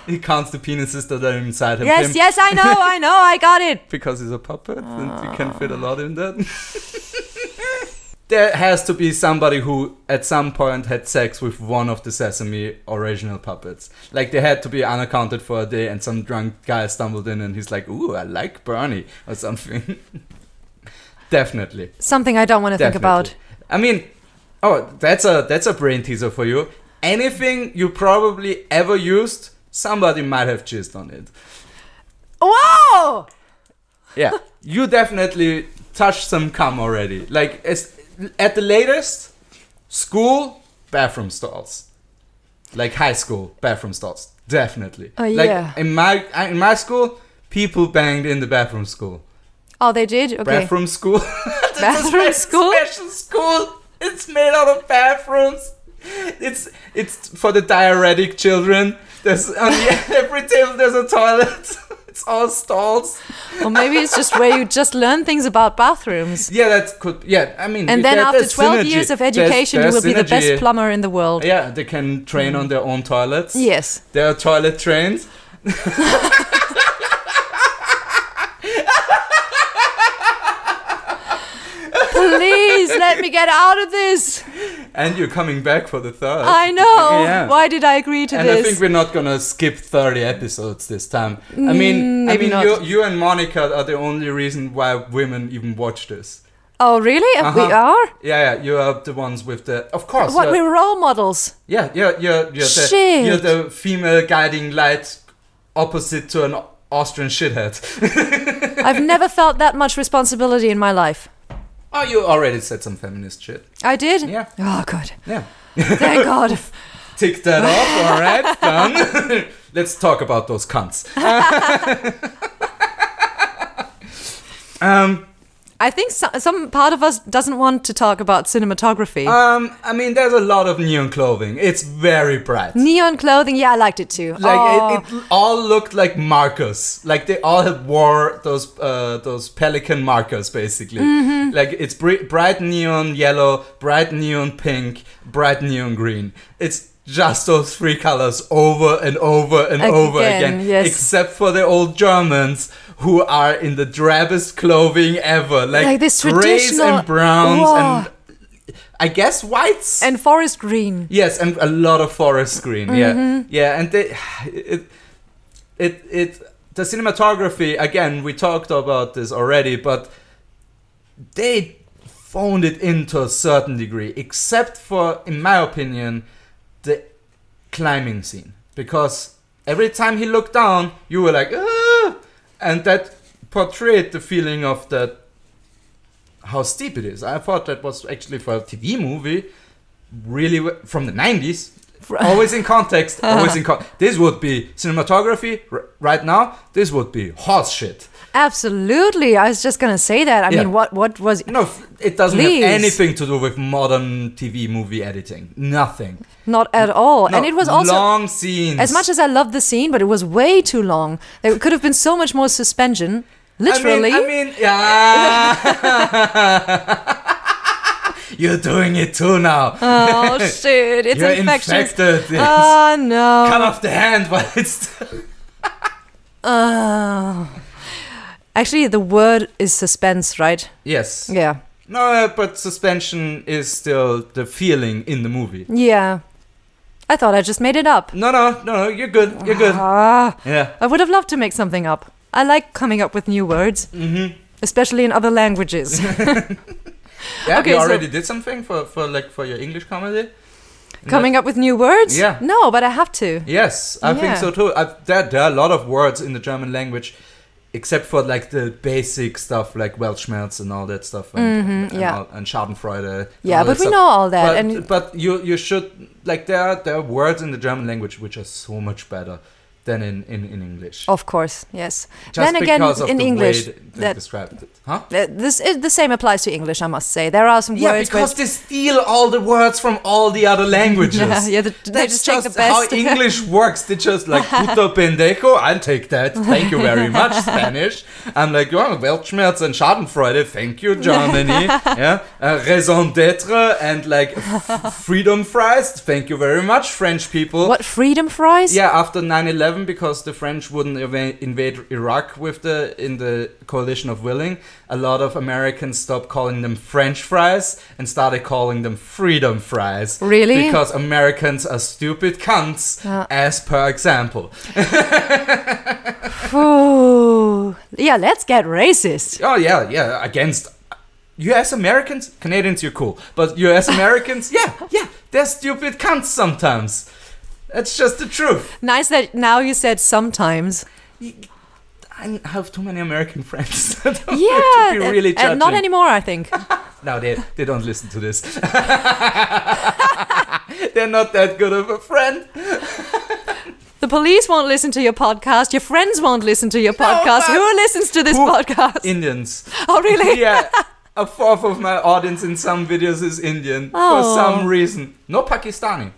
He counts the penises that are inside him. Yes, yes, I know, I got it. Because he's a puppet and you can fit a lot in that. There has to be somebody who at some point had sex with one of the Sesame original puppets. Like they had to be unaccounted for a day and some drunk guy stumbled in and he's like, ooh, I like Bernie or something. Definitely. Something I don't want to think about. I mean, oh, that's a brain teaser for you. Anything you probably ever used, somebody might have jizzed on it. Wow! Yeah, you definitely touched some cum already. Like, it's, at the latest, school, bathroom stalls. Like, high school, bathroom stalls. Definitely. Oh, yeah. Like, in my school, people banged in the bathroom school. Oh, they did? Okay. Bathroom school. Bathroom school? Special school. It's made out of bathrooms. It's for the diuretic children. There's on every table there's a toilet. It's all stalls. Or maybe it's just where you just learn things about bathrooms. Yeah, that could. Yeah, I mean. And then after 12 years of education, you will be the best plumber in the world. Yeah, they can train on their own toilets. Yes, they are toilet trained. Please let me get out of this. And you're coming back for the third. I know. Yeah. Why did I agree to this? And I think we're not gonna skip 30 episodes this time. I mean, maybe not. You and Monica are the only reason why women even watch this. Oh, really? We are? Yeah, yeah. You are the ones with the... Of course. What, we're role models? Yeah, you're the female guiding light opposite to an Austrian shithead. I've never felt that much responsibility in my life. Oh, you already said some feminist shit. I did? Yeah. Oh, good. Yeah. Thank God. Tick that off. All right, done. Let's talk about those cunts. I think some part of us doesn't want to talk about cinematography. I mean, there's a lot of neon clothing. It's very bright. Neon clothing, yeah, I liked it too. Like it all looked like markers. Like they all had wore those pelican markers, basically. Mm-hmm. Like it's bright neon yellow, bright neon pink, bright neon green. It's just those three colors over and over and over again. Yes. Except for the old Germans who are in the drabbest clothing ever. Like this grays and browns and I guess whites. And forest green. Yes, and a lot of forest green. Mm-hmm. Yeah. Yeah, and the cinematography, again, we talked about this already, but they phoned it in to a certain degree. Except for, in my opinion, the climbing scene. Because every time he looked down, you were like, ah! And that portrayed the feeling of that, how steep it is. I thought that was actually for a TV movie, really from the 90s. Always in context, always in this would be cinematography right now, this would be horse shit. Absolutely, I was just gonna say that. I mean, what was... No, it doesn't have anything to do with modern TV movie editing. Nothing. Not at all. No, and it was also... Long scenes. As much as I loved the scene, but it was way too long. There could have been so much more suspension. Literally. I mean yeah. You're doing it too now. Oh, shit. It's You're infected. Oh, no. Cut off the hand while it's... Actually, the word is suspense, right? Yes. Yeah. No, but suspension is still the feeling in the movie. Yeah. I thought I just made it up. No. You're good. You're good. Yeah. I would have loved to make something up. I like coming up with new words. Mm-hmm. Especially in other languages. Yeah, okay, you already did something for your English comedy? Coming up with new words? Yeah. No, but I have to. Yes, I think so too. There are a lot of words in the German language, except for like the basic stuff like Weltschmerz and all that stuff and Schadenfreude. Yeah, but we know all that. But you should, like there are words in the German language which are so much better. than in English. Of course, yes. Just then again, because of in the English, way they described it. Huh? The same applies to English, I must say. There are some words. Yeah, because they steal all the words from all the other languages. They just take the best. That's how English works. They just like, puto pendejo, I'll take that. Thank you very much, Spanish. I'm like, oh, Weltschmerz and Schadenfreude. Thank you, Germany. Yeah, raison d'être and like freedom fries. Thank you very much, French people. What, freedom fries? Yeah, after 9/11. Because the French wouldn't invade Iraq with in the coalition of willing, a lot of Americans stopped calling them French fries and started calling them freedom fries. Really? Because Americans are stupid cunts, as per example. Ooh. Yeah, let's get racist. Oh yeah, yeah, against US Americans. Canadians, you're cool, but US Americans, yeah, they're stupid cunts sometimes. That's just the truth. Nice that now you said sometimes. I have too many American friends. Yeah, to be really judging. Not anymore, I think. No, they don't listen to this. They're not that good of a friend. The police won't listen to your podcast. Your friends won't listen to your podcast. Who listens to this podcast? Indians. Oh, really? Yeah. A fourth of my audience in some videos is Indian for some reason. No Pakistani.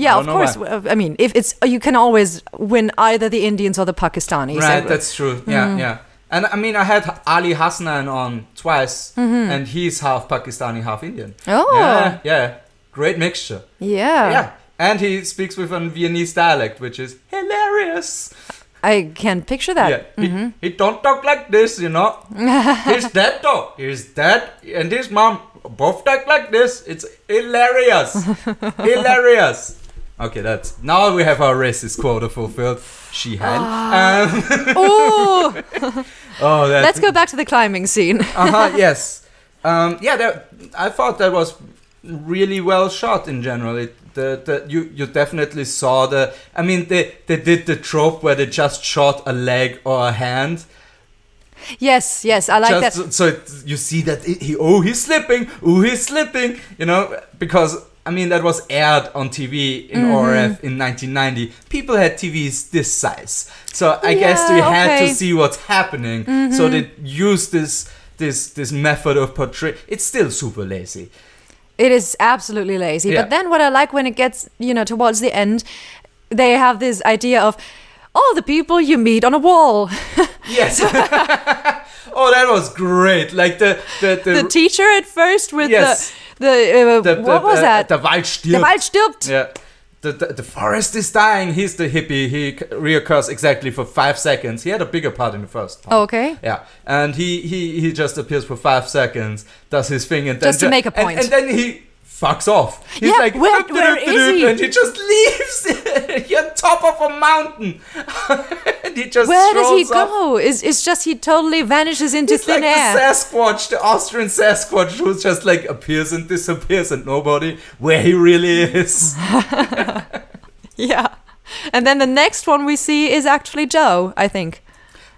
Yeah, of course. Why. I mean, if it's, you can always win either the Indians or the Pakistanis. Right, that's true. Yeah, yeah. And I mean, I had Ali Hasnan on twice, and he's half Pakistani, half Indian. Oh. Yeah, yeah. Great mixture. Yeah. Yeah. And he speaks with a Viennese dialect, which is hilarious. I can picture that. Yeah. He don't talk like this, you know. His dad though. His dad and his mom both talk like this. It's hilarious. Hilarious. Okay, that's... Now we have our racist quota fulfilled. She had. Let's go back to the climbing scene. Yes. Yeah, I thought that was really well shot in general. You definitely saw the... I mean, they did the trope where they just shot a leg or a hand. Yes, yes, I like that. So you see that he's slipping. Oh, he's slipping. You know, because... I mean, that was aired on TV in ORF in 1990. People had TVs this size. So I guess we had to see what's happening. So they used this method of portrayal. It's still super lazy. It is absolutely lazy. Yeah. But then what I like when it gets, you know, towards the end, they have this idea of all the people you meet on a wall. Yes. Oh, that was great. Like the teacher at first with what was that? Der Wald stirbt. Der Wald stirbt. Yeah. The forest is dying. He's the hippie. He reoccurs exactly for 5 seconds. He had a bigger part in the first part. Okay. Yeah. And he just appears for 5 seconds, does his thing, and then just to make a point. And then he fucks off. He's like, where is he? And he just leaves. You're on top of a mountain. And he just where does he go? It's just he totally vanishes into thin air. The Sasquatch, the Austrian Sasquatch, who just like appears and disappears, and nobody where he really is. Yeah. And then the next one we see is actually Joe, I think.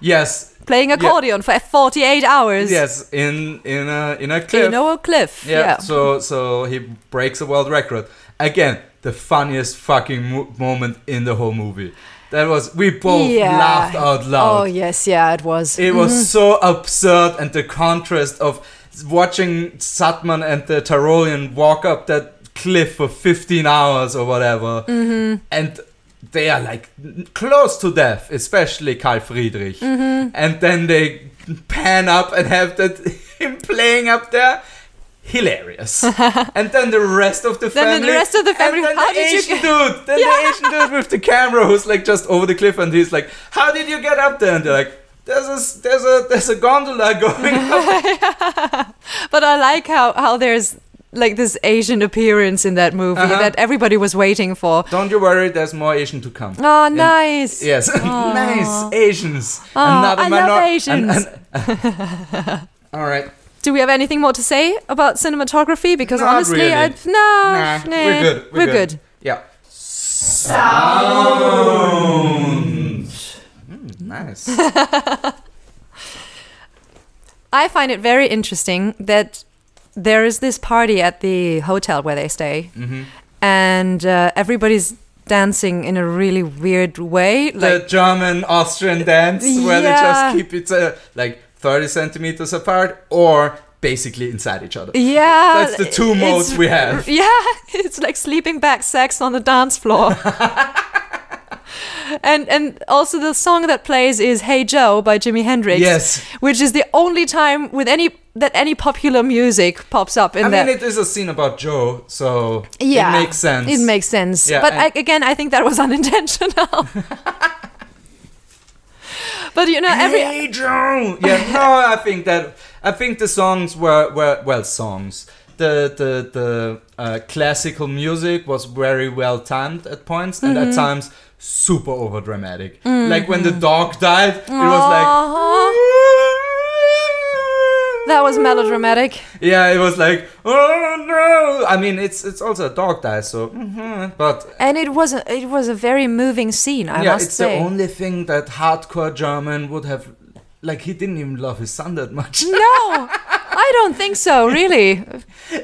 Yes. Playing accordion for 48 hours. Yes, in a cliff. In a cliff. Yeah. So he breaks a world record again. The funniest fucking moment in the whole movie. That was we both laughed out loud. Oh yes, yeah, it was. It was so absurd, and the contrast of watching Satman and the Tyrolean walk up that cliff for 15 hours or whatever, and they are like close to death, especially Karl Friedrich. And then they pan up and have him playing up there. Hilarious. And then the rest of the family. Then the rest of the family. How did you get up there? Then the Asian dude with the camera who's like just over the cliff, and he's like, how did you get up there? And they're like, there's a gondola going up. But I like how there's like this Asian appearance in that movie that everybody was waiting for. Don't you worry, there's more Asian to come. Oh, nice. Yes. Oh. Nice. Asians. Oh, I love Asians. All right. Do we have anything more to say about cinematography? Because honestly, we're good. We're good. Yeah. Sound. Nice. I find it very interesting that there is this party at the hotel where they stay, and everybody's dancing in a really weird way. Like, the German-Austrian dance where they just keep it like 30 centimeters apart or basically inside each other. Yeah. That's the two modes we have. Yeah, it's like sleeping bag sex on the dance floor. And also the song that plays is Hey Joe by Jimi Hendrix. Yes. Which is the only time with any popular music pops up in there. I mean, it is a scene about Joe, so it makes sense. It makes sense. Yeah, but I think that was unintentional. But you know, Hey Joe! Yeah, no, I think the songs were well, The classical music was very well timed at points, and at times super over dramatic. Like when the dog died, it was like that was melodramatic. Yeah, it was like, oh no! I mean, it's also a dog dies, so but it was a very moving scene. I must say, it's the only thing that hardcore German would have. Like, he didn't even love his son that much. No, I don't think so, really.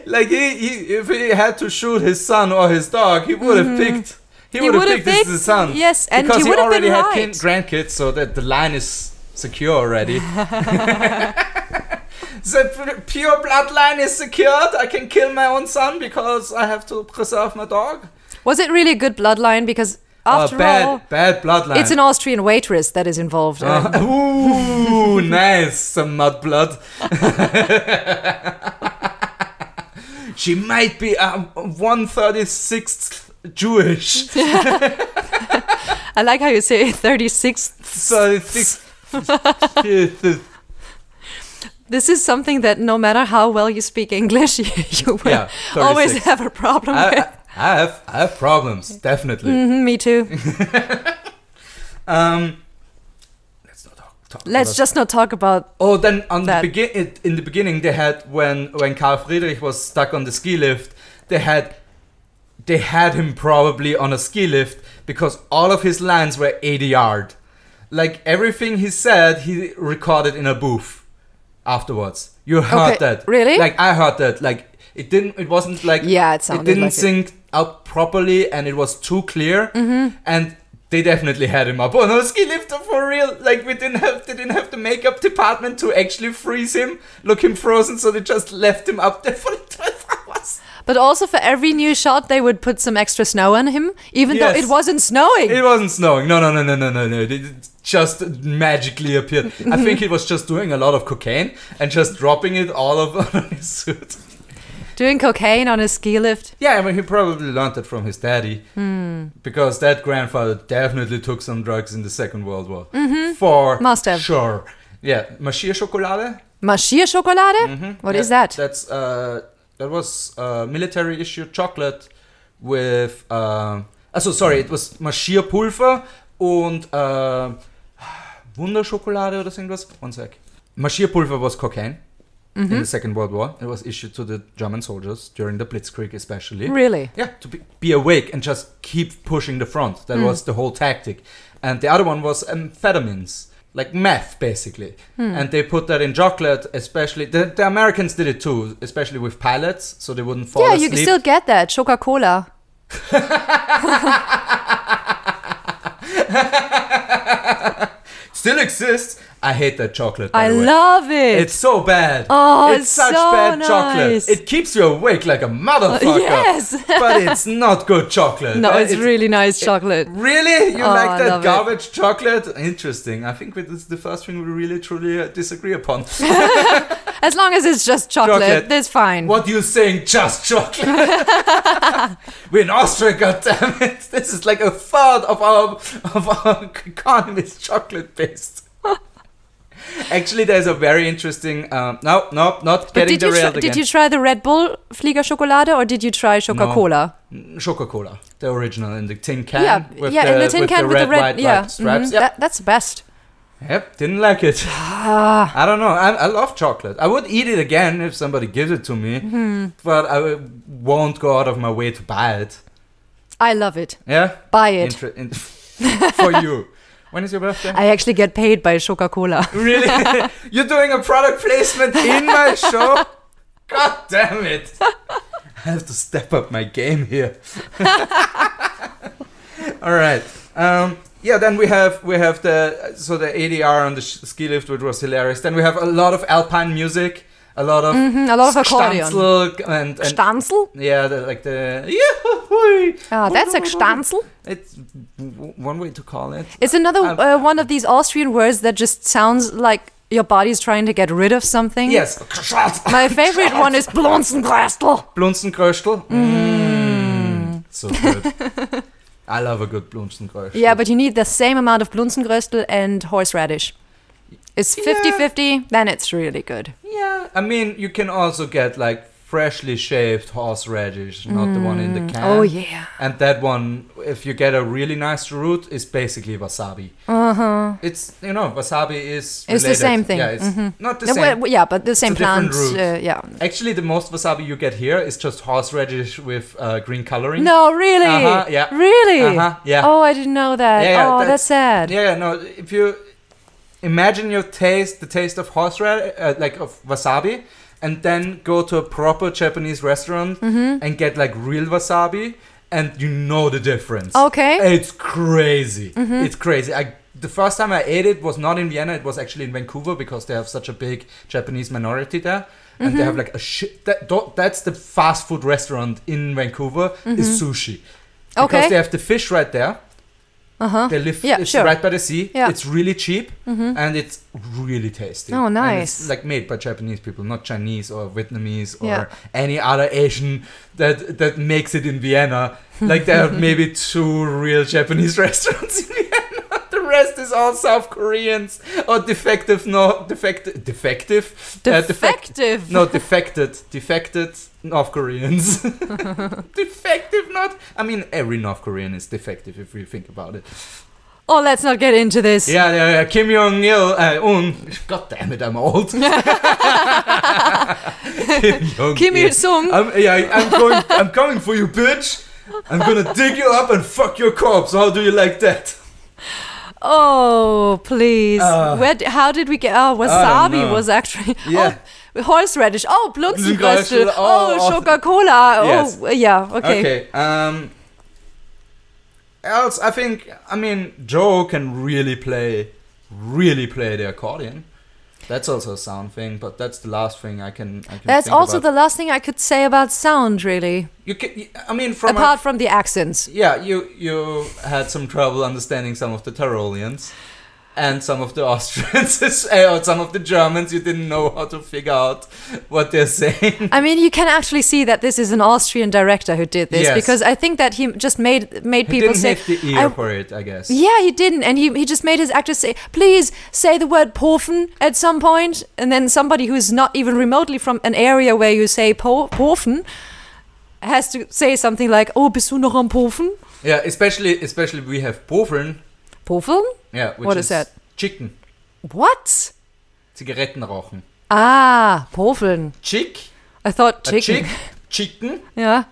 Like, if he had to shoot his son or his dog, he would have picked. He would have picked his son. Yes, and he would have been right. Because he already had grandkids, so that the line is secure already. The pure bloodline is secured. I can kill my own son because I have to preserve my dog. Was it really a good bloodline? Because after all, bad bloodline. It's an Austrian waitress that is involved. Ooh, nice, some mud blood. She might be 1/36th Jewish. I like how you say 36th. 36th. This is something that no matter how well you speak English, you will always have a problem with. I have problems, definitely. Me too. Let's just not talk about. Oh, then in the beginning they had when Karl Friedrich was stuck on the ski lift, they had him probably on a ski lift because all of his lines were ADR'd. Like everything he said, he recorded in a booth afterwards. You heard that? Really? Like I heard that. Like it didn't. It wasn't like it didn't sync out properly, and it was too clear. And they definitely had him up on a ski lift for real. Like they didn't have the makeup department to actually freeze him, looking frozen. So they just left him up there for like 12 hours. But also for every new shot, they would put some extra snow on him, even though it wasn't snowing. It wasn't snowing. No. It just magically appeared. I think he was just doing a lot of cocaine and just dropping it all over his suit. Doing cocaine on a ski lift? Yeah, I mean, he probably learned it from his daddy. Because that grandfather definitely took some drugs in the Second World War. Must have. Sure. Yeah. Maschierchokolade? Maschierchokolade? What is that? That's, that was military-issued chocolate with... it was Maschierpulver und Wunderschokolade oder so irgendwas. One sec. Maschierpulver was cocaine. In the Second World War. It was issued to the German soldiers during the Blitzkrieg especially. Really? Yeah, to be awake and just keep pushing the front. That was the whole tactic. And the other one was amphetamines, like meth basically. And they put that in chocolate, especially, the Americans did it too, especially with pilots, so they wouldn't fall asleep. Yeah, you can still get that, Coca-Cola. Still exists. I hate that chocolate. I love it. It's so bad. Oh, it's such so bad chocolate. It keeps you awake like a motherfucker. Yes. But it's not good chocolate. No, it's really nice chocolate. Really? You like that garbage chocolate? Interesting. I think this is the first thing we really truly disagree upon. As long as it's just chocolate, that's fine. What are you saying? Just chocolate? We're in Austria, goddammit. This is like a third of our economy is chocolate based. Actually, there's a very interesting. Did you try the Red Bull Flieger Schokolade or did you try Coca-Cola? No, Coca-Cola, the original in the tin can. Yeah, in the tin can with the red straps. Yep. That's the best. Yep, didn't like it. I don't know. I love chocolate. I would eat it again if somebody gives it to me, but I won't go out of my way to buy it. I love it. Yeah, buy it for you. When is your birthday? I actually get paid by Coca-Cola. Really? You're doing a product placement in my show? God damn it. I have to step up my game here. All right. Yeah, then we have the ADR on the ski lift, which was hilarious. Then we have a lot of alpine music, a lot of accordion and Stanzl. Yeah, that's a Stanzl. It's one way to call it. It's another one of these Austrian words that just sounds like your body's trying to get rid of something. Yes. My favorite one is Blunzengröstl. Blunzengröstl. Mm. So good. I love a good Blunzengröstl. Yeah, but you need the same amount of Blunzengröstl and horseradish. It's 50-50, then it's really good. Yeah, I mean, you can also get like freshly shaved horseradish, not the one in the can. Oh, yeah. And that one, if you get a really nice root, is basically wasabi. Uh-huh. It's, you know, wasabi is related. It's the same thing. Yeah, it's not the same. Well, yeah, but the same plant. Yeah. Actually, the most wasabi you get here is just horseradish with green coloring. No, really? Uh-huh, yeah. Really? Uh-huh, yeah. Oh, I didn't know that. Yeah, yeah, that's sad. Yeah, no, if you imagine your taste, the taste of horseradish, of wasabi, and then go to a proper Japanese restaurant and get like real wasabi, and you know the difference. Okay. It's crazy. It's crazy. The first time I ate it was not in Vienna. It was actually in Vancouver, because they have such a big Japanese minority there. And they have like a shit. That's the fast food restaurant in Vancouver is sushi. Okay. Because they have the fish right there. They live right by the sea. Yeah. It's really cheap and it's really tasty. Oh, nice. And it's like made by Japanese people, not Chinese or Vietnamese or any other Asian that makes it in Vienna. Like, there are maybe 2 real Japanese restaurants in Vienna. The rest is all South Koreans or defected North Koreans. Defective, not. I mean, every North Korean is defective if we think about it. Oh, let's not get into this. Yeah, yeah, Kim Jong-il. God damn it, I'm old. Kim Il-sung. I'm coming for you, bitch. I'm gonna dig you up and fuck your corpse. How do you like that? Oh, please. How did we get... Oh, wasabi was actually... Yeah. Oh, horseradish. Oh, Blunzengröstl. Oh, Coca-Cola. Yes. Oh, yeah. Okay. Else, I think... I mean, Joe can really play the accordion. That's also a sound thing, but that's the last thing I can That's also the last thing I could say about sound, really. Apart from the accents. Yeah, you had some trouble understanding some of the Tyroleans and some of the Austrians or some of the Germans. You didn't know how to figure out what they're saying. I mean, you can actually see that this is an Austrian director who did this, because I think that he just made people say... He didn't have the ear for it, I guess. Yeah, he didn't, and he just made his actors say, please say the word Porfen at some point, and then somebody who's not even remotely from an area where you say Porfen has to say something like, oh, bist du noch am Porfen? Yeah, especially we have Pofeln. Pofeln? Yeah, what is that? Chicken. What? Zigaretten rauchen. Ah, Pofeln. Chick. I thought chicken. Chick, chicken. Yeah.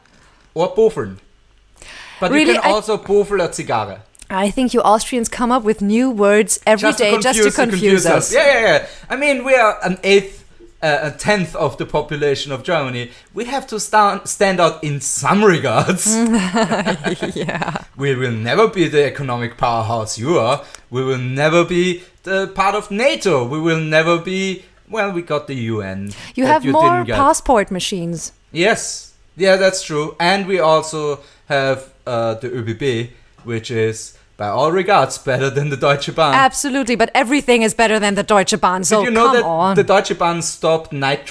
Or Pofeln. But really, you can also Pofel a Zigarre. I think you Austrians come up with new words every day just to confuse us. Yeah. I mean, we are an a tenth of the population of Germany. We have to stand out in some regards. Yeah. We will never be the economic powerhouse you are. We will never be the part of NATO. We will never be... Well, we got the UN. You have more passport machines. Yes. Yeah, that's true. And we also have the ÖBB, which is... by all regards, better than the Deutsche Bahn. Absolutely, but everything is better than the Deutsche Bahn, so come on. Did you know that the Deutsche Bahn stopped overnight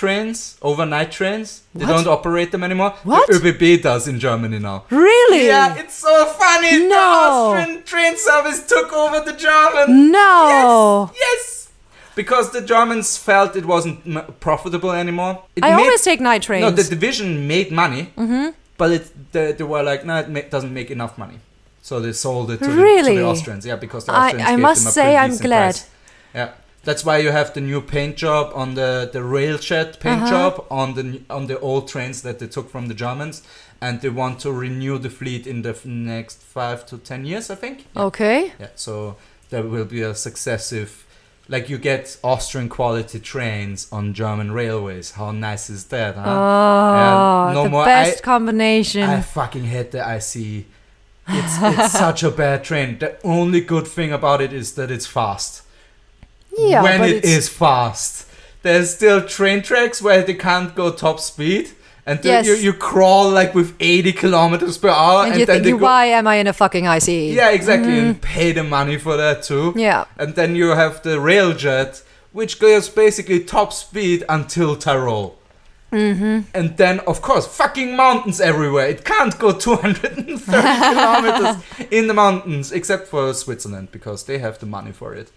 trains? What? They don't operate them anymore. What? The ÖBB does in Germany now. Really? Yeah, it's so funny. No. The Austrian train service took over the German. No. Yes. Because the Germans felt it wasn't profitable anymore. I always take night trains. No, the division made money, but they were like, no, it doesn't make enough money. So they sold it to the Austrians, because the Austrians gave them a pretty decent price. I must say I'm glad. Yeah, that's why you have the new paint job on the rail shed paint job on the old trains that they took from the Germans, and they want to renew the fleet in the next 5 to 10 years, I think. Yeah. Okay. Yeah, so there will be a successive, like you get Austrian quality trains on German railways. How nice is that? Huh? Oh, the best combination. I fucking hate the IC. It's such a bad train. The only good thing about it is that it's fast. Yeah, when it is fast. There's still train tracks where they can't go top speed. And then you crawl like with 80 kilometers per hour. And you then think, why am I in a fucking ICE? Yeah, exactly. Mm. And pay the money for that too. Yeah. And then you have the railjet, which goes basically top speed until Tyrol. Mm-hmm. And then, of course, fucking mountains everywhere. It can't go 230 kilometers in the mountains, except for Switzerland, because they have the money for it.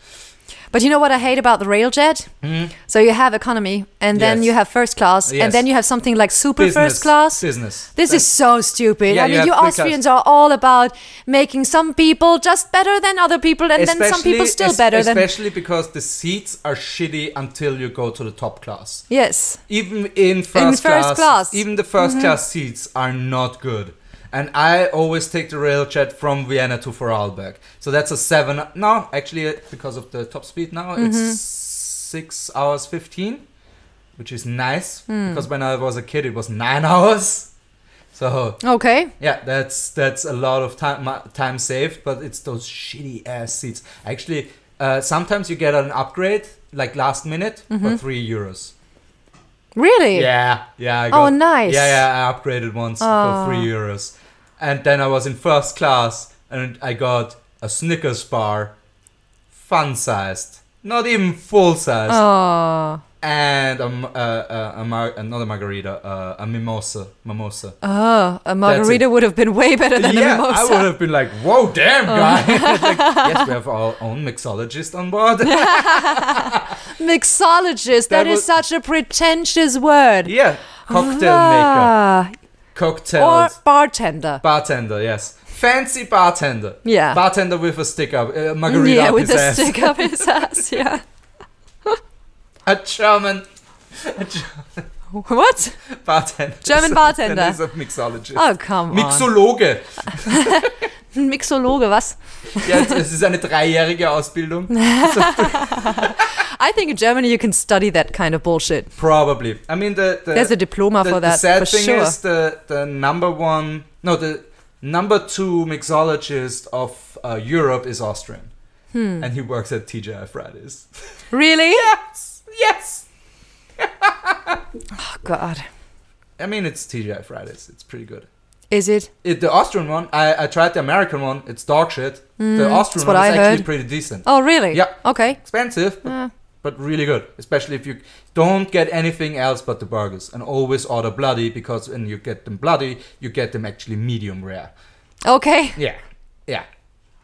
But you know what I hate about the railjet? Mm-hmm. So you have economy, and then you have first class, and then you have something like super first class. This is so stupid. Yeah, I mean, you Austrians are all about making some people just better than other people, and then some people still better than... Especially because the seats are shitty until you go to the top class. Yes. Even in first class. Even the first class seats are not good. And I always take the railjet from Vienna to Vorarlberg. So that's a 7... No, actually, because of the top speed now, it's 6 hours 15, which is nice. Mm. Because when I was a kid, it was 9 hours. So... Okay. Yeah, that's a lot of time saved, but it's those shitty-ass seats. Actually, sometimes you get an upgrade, like last minute, for €3. Really? Yeah, yeah. Oh, nice. Yeah, yeah, I upgraded once for €3. And then I was in first class and I got a Snickers bar, fun-sized, not even full-sized. Oh. And another margarita, a mimosa. Oh, a margarita would have been way better than a mimosa. I would have been like, whoa, damn, guy. Like, yes, we have our own mixologist on board. Mixologist, that is such a pretentious word. Yeah, cocktail maker. Cocktails. Or bartender. Bartender, yes. Fancy bartender. Yeah. Bartender with a stick-up, margarita up his ass. Yeah, with a stick-up his ass, yeah. A German. What? Bartender. German bartender. He's a mixologist. Oh, come on. Mixologe. Mixologe, was? Ja, es ist eine 3-jährige Ausbildung. I think in Germany you can study that kind of bullshit. Probably. I mean, there's a diploma for that. The sad thing is the number 2 mixologist of Europe is Austrian. Hmm. And he works at TGI Fridays. Really? Yes. Yes. Oh, God. I mean, it's TGI Fridays. It's pretty good. Is it? The Austrian one. I tried the American one. It's dog shit. Mm, the Austrian one is actually pretty decent. Oh, really? Yeah. Okay. Expensive, but really good. Especially if you don't get anything else but the burgers. And always order bloody, because when you get them bloody, you get them actually medium rare. Okay. Yeah. Yeah.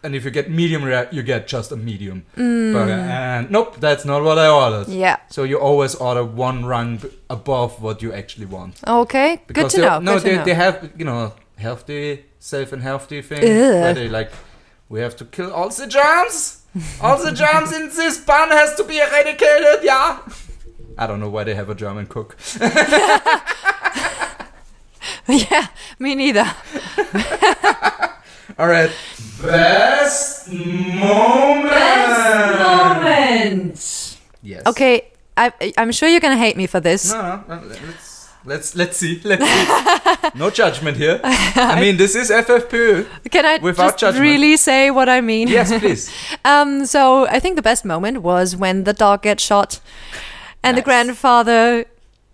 And if you get medium rare, you get just a medium burger. And nope, that's not what I ordered. Yeah. So you always order one rung above what you actually want. Okay, because good to know. No, they have, you know, healthy, safe and healthy thing. Where they like, we have to kill all the germs. All the germs in this bun has to be eradicated, yeah. I don't know why they have a German cook. Yeah, me neither. All right. Best moment. Yes. Okay, I'm sure you're gonna hate me for this. No, let's see. Let's see. No judgment here. I mean, this is FFPÖ. Can I really say what I mean? Yes, please. So I think the best moment was when the dog gets shot, and the grandfather,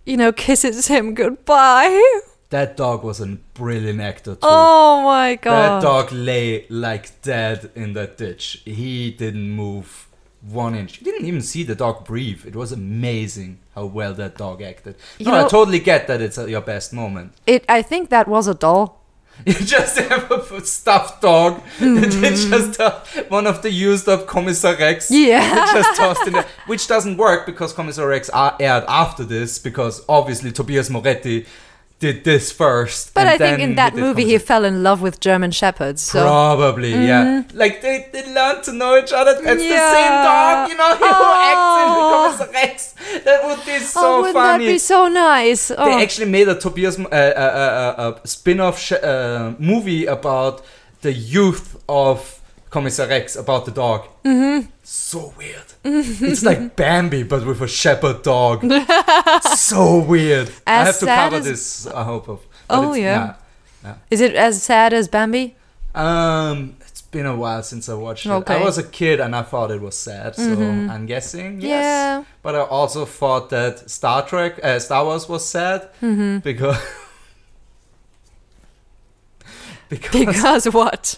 you know, kisses him goodbye. That dog was a brilliant actor too. Oh my God. That dog lay like dead in that ditch. He didn't move 1 inch. You didn't even see the dog breathe. It was amazing how well that dog acted. You know, I totally get that it's your best moment. I think that was a doll. You just have a stuffed dog. It's just one of the used up Kommissar Rex. Yeah. Just tossed in there. Which doesn't work because Kommissar Rex aired after this, because obviously Tobias Moretti did this first. But I think in that movie he fell in love with German shepherds. So. Probably, yeah. Like they learned to know each other. It's the same dog, you know, who acts in Rex. That would be so funny. That be so nice. Oh. They actually made a Tobias spin-off movie about the youth of Kommissar Rex, about the dog. So weird. It's like Bambi, but with a shepherd dog. So weird. I have to cover this, I hope. Is it as sad as Bambi? It's been a while since I watched it. I was a kid and I thought it was sad, so I'm guessing yes. Yeah. But I also thought that Star Wars was sad because what?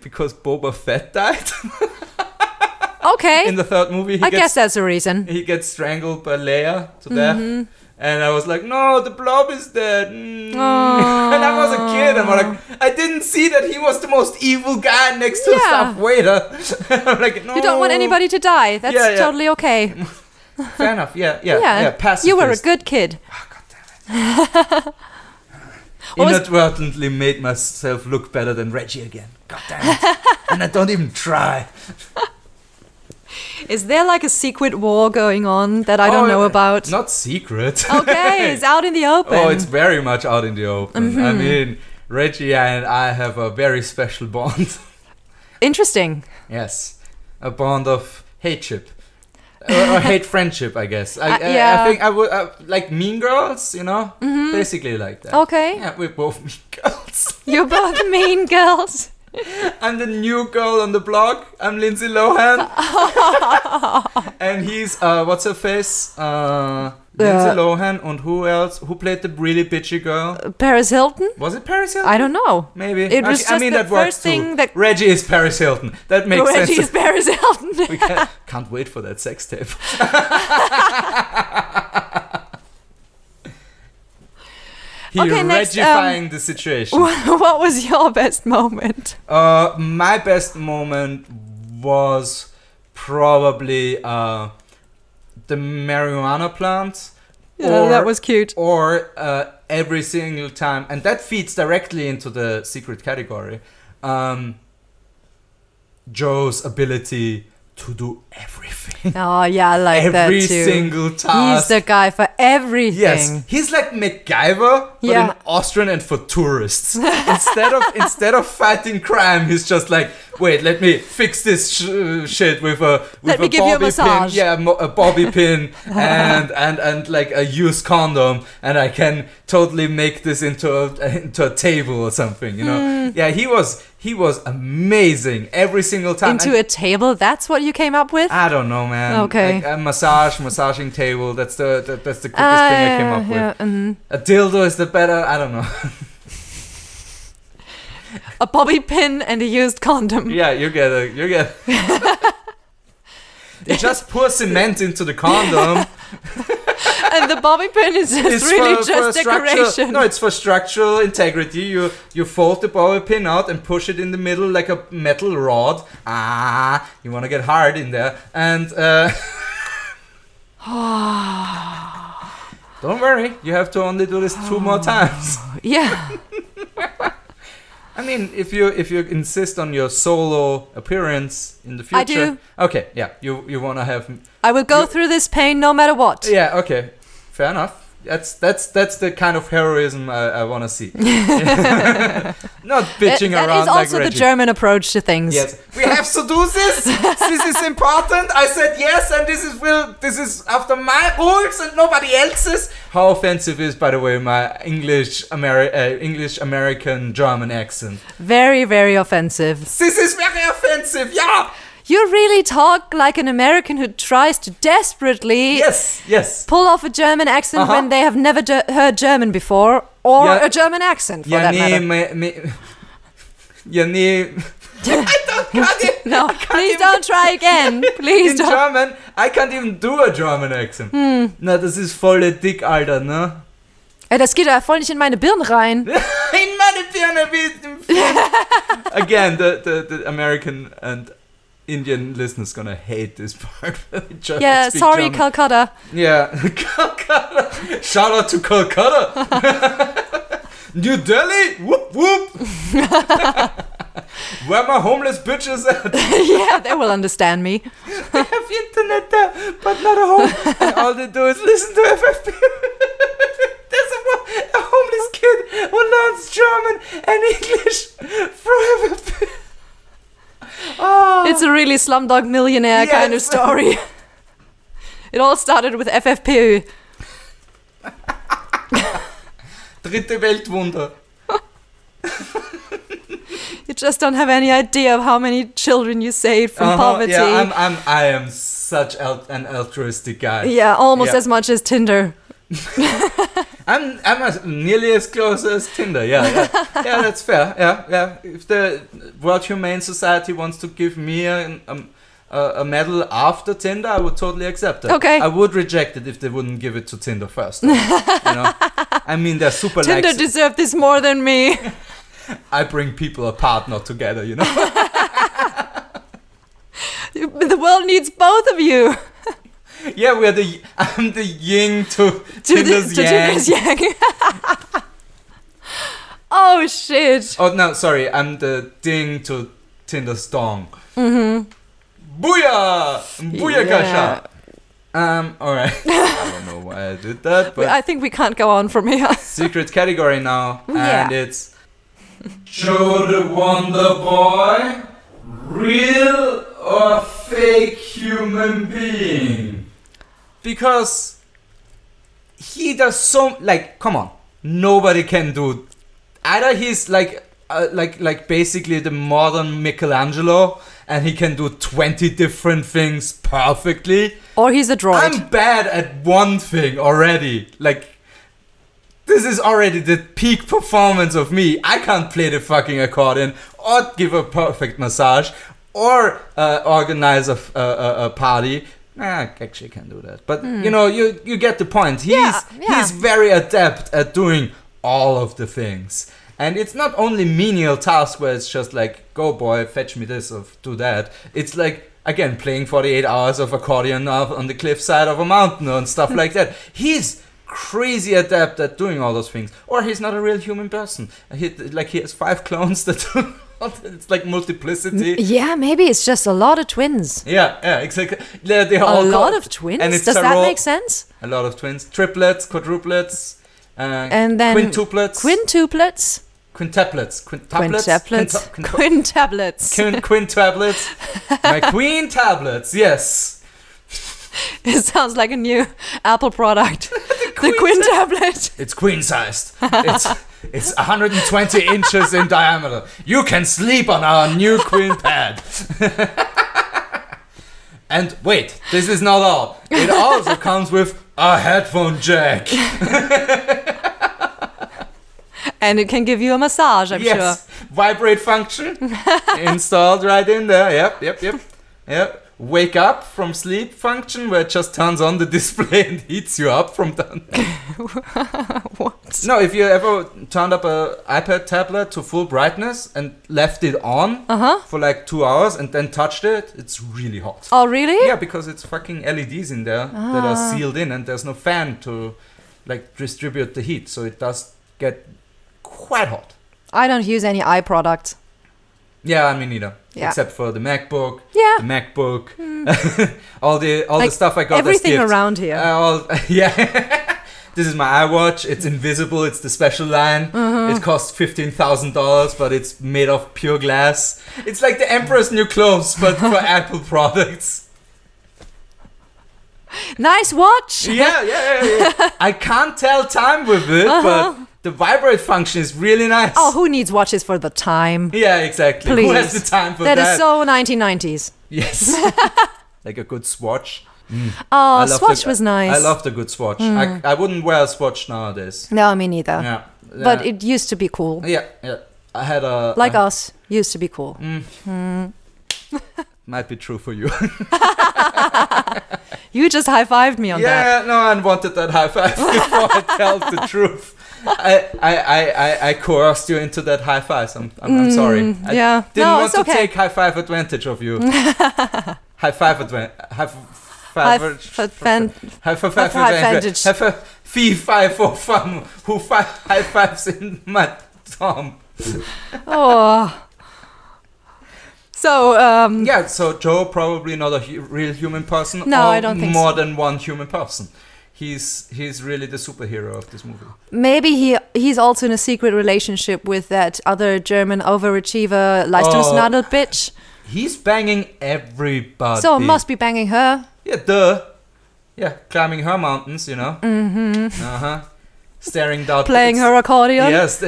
Because Boba Fett died. Okay. In the third movie, I guess that's a reason. He gets strangled by Leia to death. And I was like, no, the blob is dead. And I was a kid, and I'm like, I didn't see that he was the most evil guy next to the staff waiter. I'm like, no. You don't want anybody to die. That's totally okay. Fair enough. Yeah. Pacifist. You were a good kid. Oh, God damn it. Inadvertently made myself look better than Reggie again. God damn it. And I don't even try. Is there like a secret war going on that I don't know about? Not secret. Okay, it's out in the open. Oh, it's very much out in the open. I mean, Reggie and I have a very special bond. Interesting. Yes. A bond of hateship. Or hate friendship, I guess. I think I would, like Mean Girls, you know? Basically like that. Okay. Yeah, we're both Mean Girls. You're both Mean Girls. I'm the new girl on the block. I'm Lindsay Lohan. And he's, what's her face? Lindsay Lohan and who else? Who played the really bitchy girl? Paris Hilton? Was it Paris Hilton? I don't know. Maybe. It was just the first thing that... Reggie is Paris Hilton. That makes sense. Reggie is Paris Hilton. We can't wait for that sex tape. Regifying the situation. What was your best moment? My best moment was probably the marijuana plant. Yeah, that was cute. Or every single time, and that feeds directly into the secret category. Joe's ability to do everything. Oh yeah, I like that too. Every single task. He's the guy for everything. Yes, he's like MacGyver, but in Austrian and for tourists. instead of fighting crime, he's just like, wait, let me fix this shit with a bobby pin. Yeah, a bobby pin and like a used condom, and I can totally make this into a table or something, you know? Yeah, he was amazing every single time. Into a table? That's what you came up with? I don't know, man. Okay. Like a massaging table. That's the quickest thing I came up with. A dildo is the better. I don't know. A bobby pin and a used condom. Yeah, you get. You just pour cement into the condom. And the bobby pin is just decoration. No, it's for structural integrity. You fold the bobby pin out and push it in the middle like a metal rod. Ah, you want to get hard in there. And don't worry, you have to only do this 2 more times. Yeah. I mean, if you insist on your solo appearance in the future, I do. Okay, yeah, you want to have. I will go through this pain no matter what. Yeah, okay, fair enough. That's the kind of heroism I want to see. Not bitching around like Reggie. That is also the German approach to things. Yes, we have to do this. This is important. I said yes, and this is after my rules and nobody else's. How offensive is, by the way, my English American German accent? Very, very offensive. This is very offensive. Yeah. You really talk like an American who tries to desperately pull off a German accent when they have never heard German before, or a German accent, for that matter. No, please don't try again. Please don't. In German, I can't even do a German accent. Na, das ist voll dick, Alter, ne? Das geht ja voll nicht in meine Birne rein. In meine Birne. Again, the American and Indian listeners gonna hate this part. Yeah, sorry, German. Calcutta. Yeah, Calcutta. Shout out to Calcutta. New Delhi. Whoop whoop. Where my homeless bitches at? Yeah, they will understand me. They have internet there, but not a home. And all they do is listen to FFP. There's a homeless kid who learns German and English from FFP. Oh. It's a really Slumdog Millionaire kind of story. It all started with FFPÖ. Dritte Weltwunder. You just don't have any idea of how many children you saved from poverty. Yeah, I am such an altruistic guy. Yeah, almost as much as Tinder. I'm nearly as close as Tinder. Yeah, that's fair. Yeah. If the World Humane Society wants to give me a medal after Tinder, I would totally accept it. Okay. I would reject it if they wouldn't give it to Tinder first. You know? I mean, they're super. Tinder deserved this more than me. I bring people apart, not together. You know. The world needs both of you. Yeah, I'm the yin to Tinder's yang. Oh shit! Oh no, sorry, I'm the ding to Tinder's dong. Mm-hmm. Booyah! Booyah gasha! Yeah. Alright. I don't know why I did that, but I think we can't go on from here. Secret category now, and it's Joe the Wonder Boy, real or fake human being. Because he does so, like, come on, nobody can do. Either he's like basically the modern Michelangelo, and he can do 20 different things perfectly, or he's a droid. I'm bad at one thing already. Like, this is already the peak performance of me. I can't play the fucking accordion, or give a perfect massage, or organize a party. Nah, actually can't do that. But you know, you get the point. He's very adept at doing all of the things. And it's not only menial tasks where it's just like, go boy, fetch me this or do that. It's like, again, playing 48 hours of accordion on the cliffside of a mountain and stuff like that. He's crazy adept at doing all those things. Or he's not a real human person. He has 5 clones that do. It's like multiplicity. Yeah, maybe it's just a lot of twins. Yeah, exactly. They're all a lot of twins? And does that make sense? A lot of twins. Triplets, quadruplets, and then quintuplets. Quintuplets? Quintuplets. Quintuplets. Quintuplets. Quintuplets. My queen tablets, yes. It sounds like a new Apple product. The queen tablet. It's queen-sized. It's 120 inches in diameter. You can sleep on our new queen pad. And wait, this is not all. It also comes with a headphone jack. And it can give you a massage, I'm sure. Vibrate function installed right in there. Yep. Wake up from sleep function, where it just turns on the display and heats you up from down there. What? No, if you ever turned up an iPad tablet to full brightness and left it on for like 2 hours and then touched it, it's really hot. Oh, really? Yeah, because it's fucking LEDs in there that are sealed in, and there's no fan to like distribute the heat, so it does get quite hot. I don't use any eye products. Yeah, I mean, neither. Yeah. Except for the MacBook, all the stuff I got. Everything around here. Yeah, this is my iWatch. It's invisible. It's the special line. It costs $15,000, but it's made of pure glass. It's like the Emperor's New Clothes, but for Apple products. Nice watch. Yeah. I can't tell time with it, but. The vibrate function is really nice. Oh, who needs watches for the time? Yeah, exactly. Please. Who has the time for that? That is so 1990s. Yes. Like a good Swatch. Oh, Swatch was nice. I loved a good Swatch. I wouldn't wear a Swatch nowadays. No, me neither. Yeah. But it used to be cool. Yeah. I had a... Like us, used to be cool. Might be true for you. You just high-fived me on that. Yeah, no, I wanted that high-five before I tell the truth. I coerced you into that high five. I'm sorry. I didn't want to take high five advantage of you. High five advantage. High fives in my thumb. Oh. So yeah. So Joe probably not a real human person. No, I don't think so. More than one human person. He's really the superhero of this movie. Maybe he's also in a secret relationship with that other German overachiever Leistungsnadel bitch. He's banging everybody. So must be banging her. Yeah, climbing her mountains, you know. staring down, playing her accordion. Yes,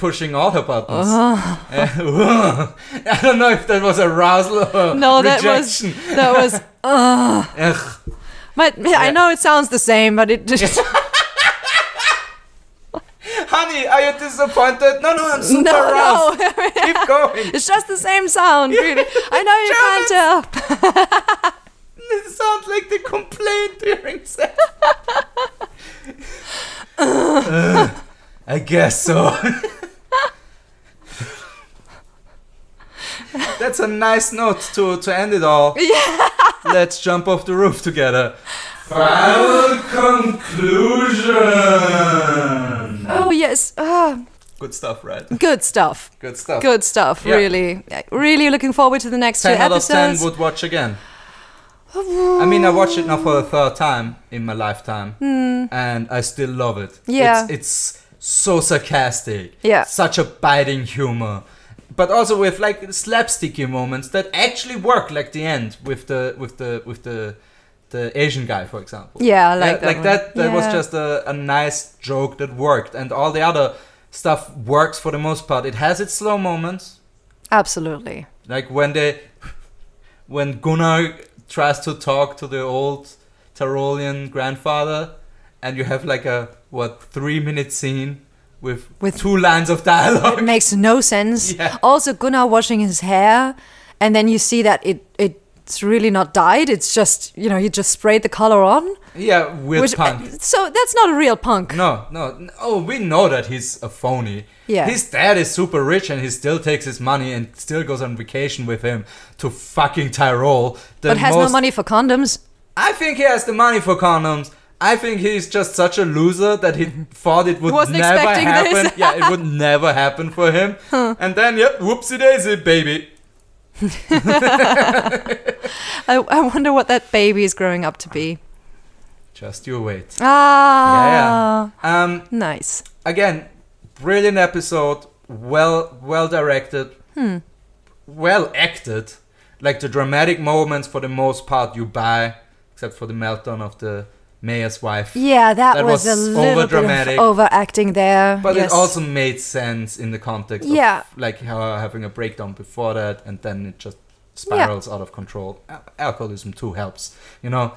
pushing all her buttons. I don't know if that was arousal or no, rejection. that was. But yeah. I know it sounds the same, but it just. Honey, are you disappointed? No, I'm super aroused. No. Keep going. It's just the same sound, really. I know you can't tell. It sounds like they complained during sex. I guess so. That's a nice note to end it all. Yeah. Let's jump off the roof together. Final conclusion. Oh, yes. Good stuff, right? Good stuff. Good stuff. Good stuff, yeah. Really. Really looking forward to the next 10 two episodes. 10 out of 10 would watch again. I mean, I watched it now for the third time in my lifetime, and I still love it. Yeah. It's so sarcastic. Yeah. Such a biting humor. But also with like slapsticky moments that actually work, like the end with the Asian guy, for example. Yeah, I like that. Like that was just a nice joke that worked, and all the other stuff works for the most part. It has its slow moments. Absolutely. Like when Gunnar tries to talk to the old Tyrolean grandfather, and you have like a 3-minute scene with 2 lines of dialogue. It makes no sense. Yeah. Also Gunnar washing his hair, and then you see that it's really not dyed. It's just, you know, he just sprayed the color on. Yeah, weird punk. So that's not a real punk. No. Oh, we know that he's a phony. Yeah. His dad is super rich and he still takes his money and still goes on vacation with him to fucking Tyrol. But has no money for condoms. I think he has the money for condoms. I think he's just such a loser that he thought it would never happen. Yeah, it would never happen for him. Huh. And then, yep, whoopsie daisy, baby. I wonder what that baby is growing up to be. Just you wait. Ah, yeah. Nice. Again, brilliant episode. Well directed. Well acted. Like the dramatic moments, for the most part, you buy, except for the meltdown of the mayor's wife. Yeah, that was a little bit of overacting there. But yes, it also made sense in the context of like her having a breakdown before that, and then it just spirals out of control. Alcoholism too helps, you know.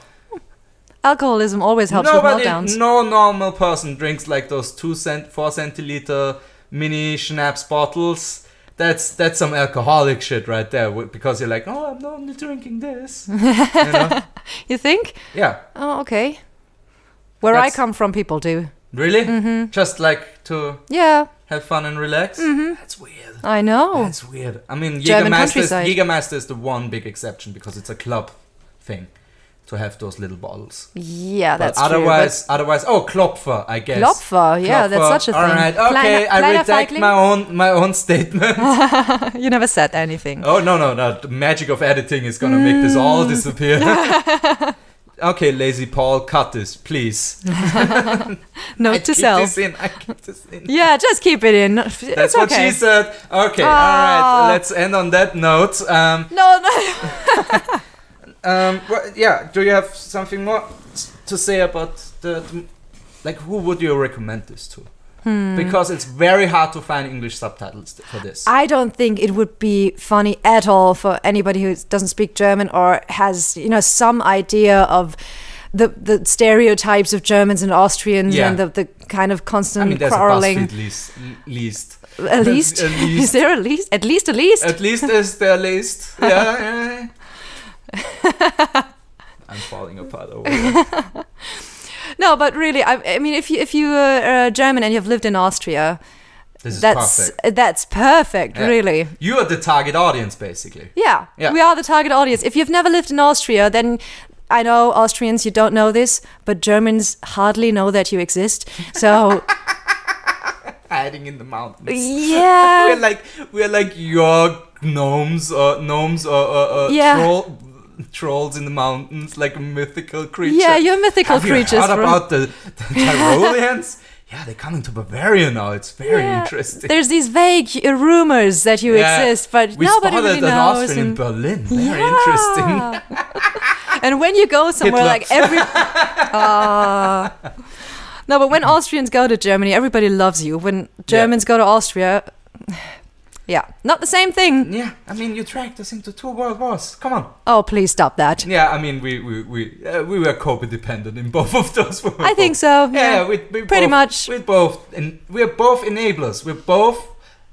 Alcoholism always helps with meltdowns. No normal person drinks like those 4 centiliter mini schnapps bottles. That's some alcoholic shit right there, because you're like, oh, I'm only drinking this. You know? You think? Yeah. Oh, okay. Where I come from, people do. Really? Mm-hmm. Just like to have fun and relax? Mm-hmm. That's weird. I know. That's weird. I mean, Jägermeister is the one big exception, because it's a club thing to have those little bottles. Yeah, that's true. Otherwise, oh, Klopfer, I guess. Klopfer, yeah, Klopfer. That's such a thing. All right, okay, I redact my own statement. You never said anything. Oh, no. The magic of editing is going to make this all disappear. Okay, lazy Paul, cut this, please. Note to self. I keep this in. Yeah, just keep it in. That's okay. What she said. Okay, all right, let's end on that note. No. Well, yeah, do you have something more to say about the like, who would you recommend this to? Because it's very hard to find English subtitles for this. I don't think it would be funny at all for anybody who doesn't speak German or has, you know, some idea of the stereotypes of Germans and Austrians and the kind of constant quarreling. I mean, there's a BuzzFeed list. At least? Is there a least? At least a least? At least is there a least. Yeah. I'm falling apart over here. No, but really, I mean, if you are German and you've lived in Austria, that's perfect, yeah. Really. You are the target audience, basically. Yeah, we are the target audience. If you've never lived in Austria, then I know Austrians, you don't know this, but Germans hardly know that you exist. So. Hiding in the mountains. Yeah. we're like your gnomes or trolls in the mountains, like mythical creatures. Yeah, you're mythical creatures. Have you heard about the Tyroleans? Yeah, they're coming to Bavaria now. It's very interesting. There's these vague rumors that you exist, but nobody really knows. We spotted an Austrian in Berlin. Very interesting. And when you go somewhere like every... No, but when Austrians go to Germany, everybody loves you. When Germans go to Austria, yeah, not the same thing. Yeah, I mean, you dragged us into 2 world wars. Come on. Oh, please stop that. Yeah, I mean, we were codependent in both of those. I think so. Yeah, we pretty much. We both, and we're both enablers. We're both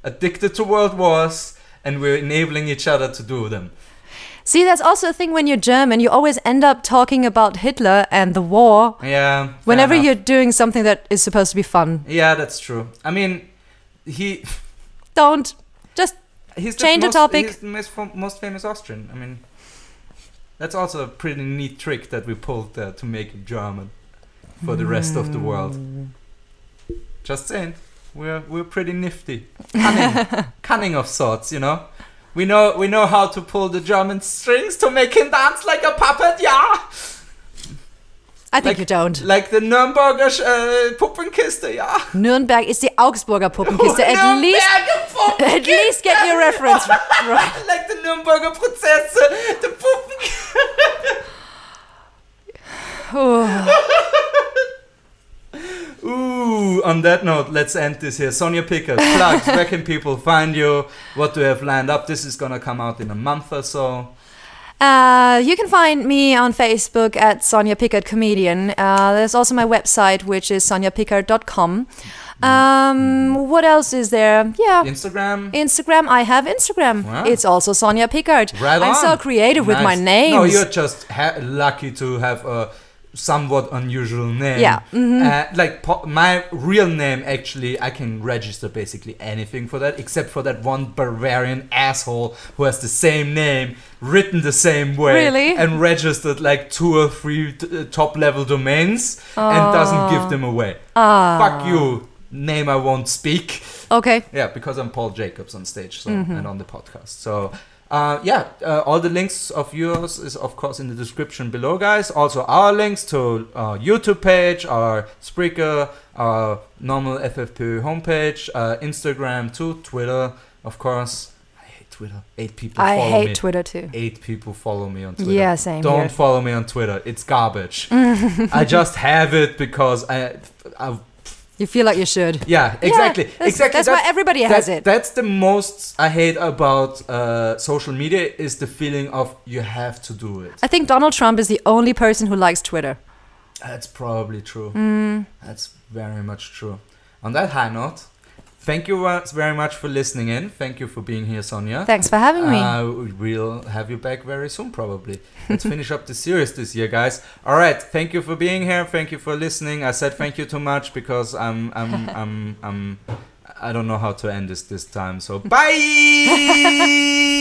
addicted to world wars, and we're enabling each other to do them. See, that's also a thing when you're German. You always end up talking about Hitler and the war. Yeah. Whenever you're doing something that is supposed to be fun. Yeah, that's true. I mean, he... Don't. Just change the topic. He's the most famous Austrian. I mean, that's also a pretty neat trick that we pulled there to make him German for the rest of the world. Just saying. We're pretty nifty. Cunning. Cunning of sorts, you know? We know how to pull the German strings to make him dance like a puppet, yeah. I think like, you don't. Like the Nürnberger Puppenkiste, yeah. Nürnberg is the Augsburger Puppenkiste. At least get your reference right. Like the Nürnberger Prozesse, the Puppenkiste. Ooh, on that note, let's end this here. Sonja Pikart, plugs, where can people find you? What do you have lined up? This is gonna come out in a month or so. You can find me on Facebook at Sonja Pikart Comedian. There's also my website, which is sonjapikart.com. What else is there? Yeah. Instagram. Instagram. I have Instagram. Wow. It's also Sonja Pikart. Right on. I'm so creative with my names. No, you're just lucky to have a somewhat unusual name. Yeah. Like my real name, actually, I can register basically anything for that, except for that one Bavarian asshole who has the same name, written the same way, really? And registered like 2 or 3 top-level domains and doesn't give them away. Fuck you. Name I won't speak. Okay. Yeah, because I'm Paul Jacobs on stage so, and on the podcast. So... all the links of yours is of course in the description below, guys. Also our links to our YouTube page, our Spreaker, our normal FFPÖ homepage, Instagram too, Twitter of course. I hate Twitter. 8 people follow me. I hate Twitter too. 8 people follow me on Twitter. Yeah, same. Don't follow me on Twitter. It's garbage. I just have it because I you feel like you should. Yeah, exactly. Yeah, exactly. That's why everybody has it. That's the most I hate about social media is the feeling of you have to do it. I think Donald Trump is the only person who likes Twitter. That's probably true. That's very much true. On that high note, thank you very much for listening in. Thank you for being here, Sonja. Thanks for having me. We'll have you back very soon, probably. Let's finish up the series this year, guys. All right. Thank you for being here. Thank you for listening. I said thank you too much because I don't know how to end this time. So bye.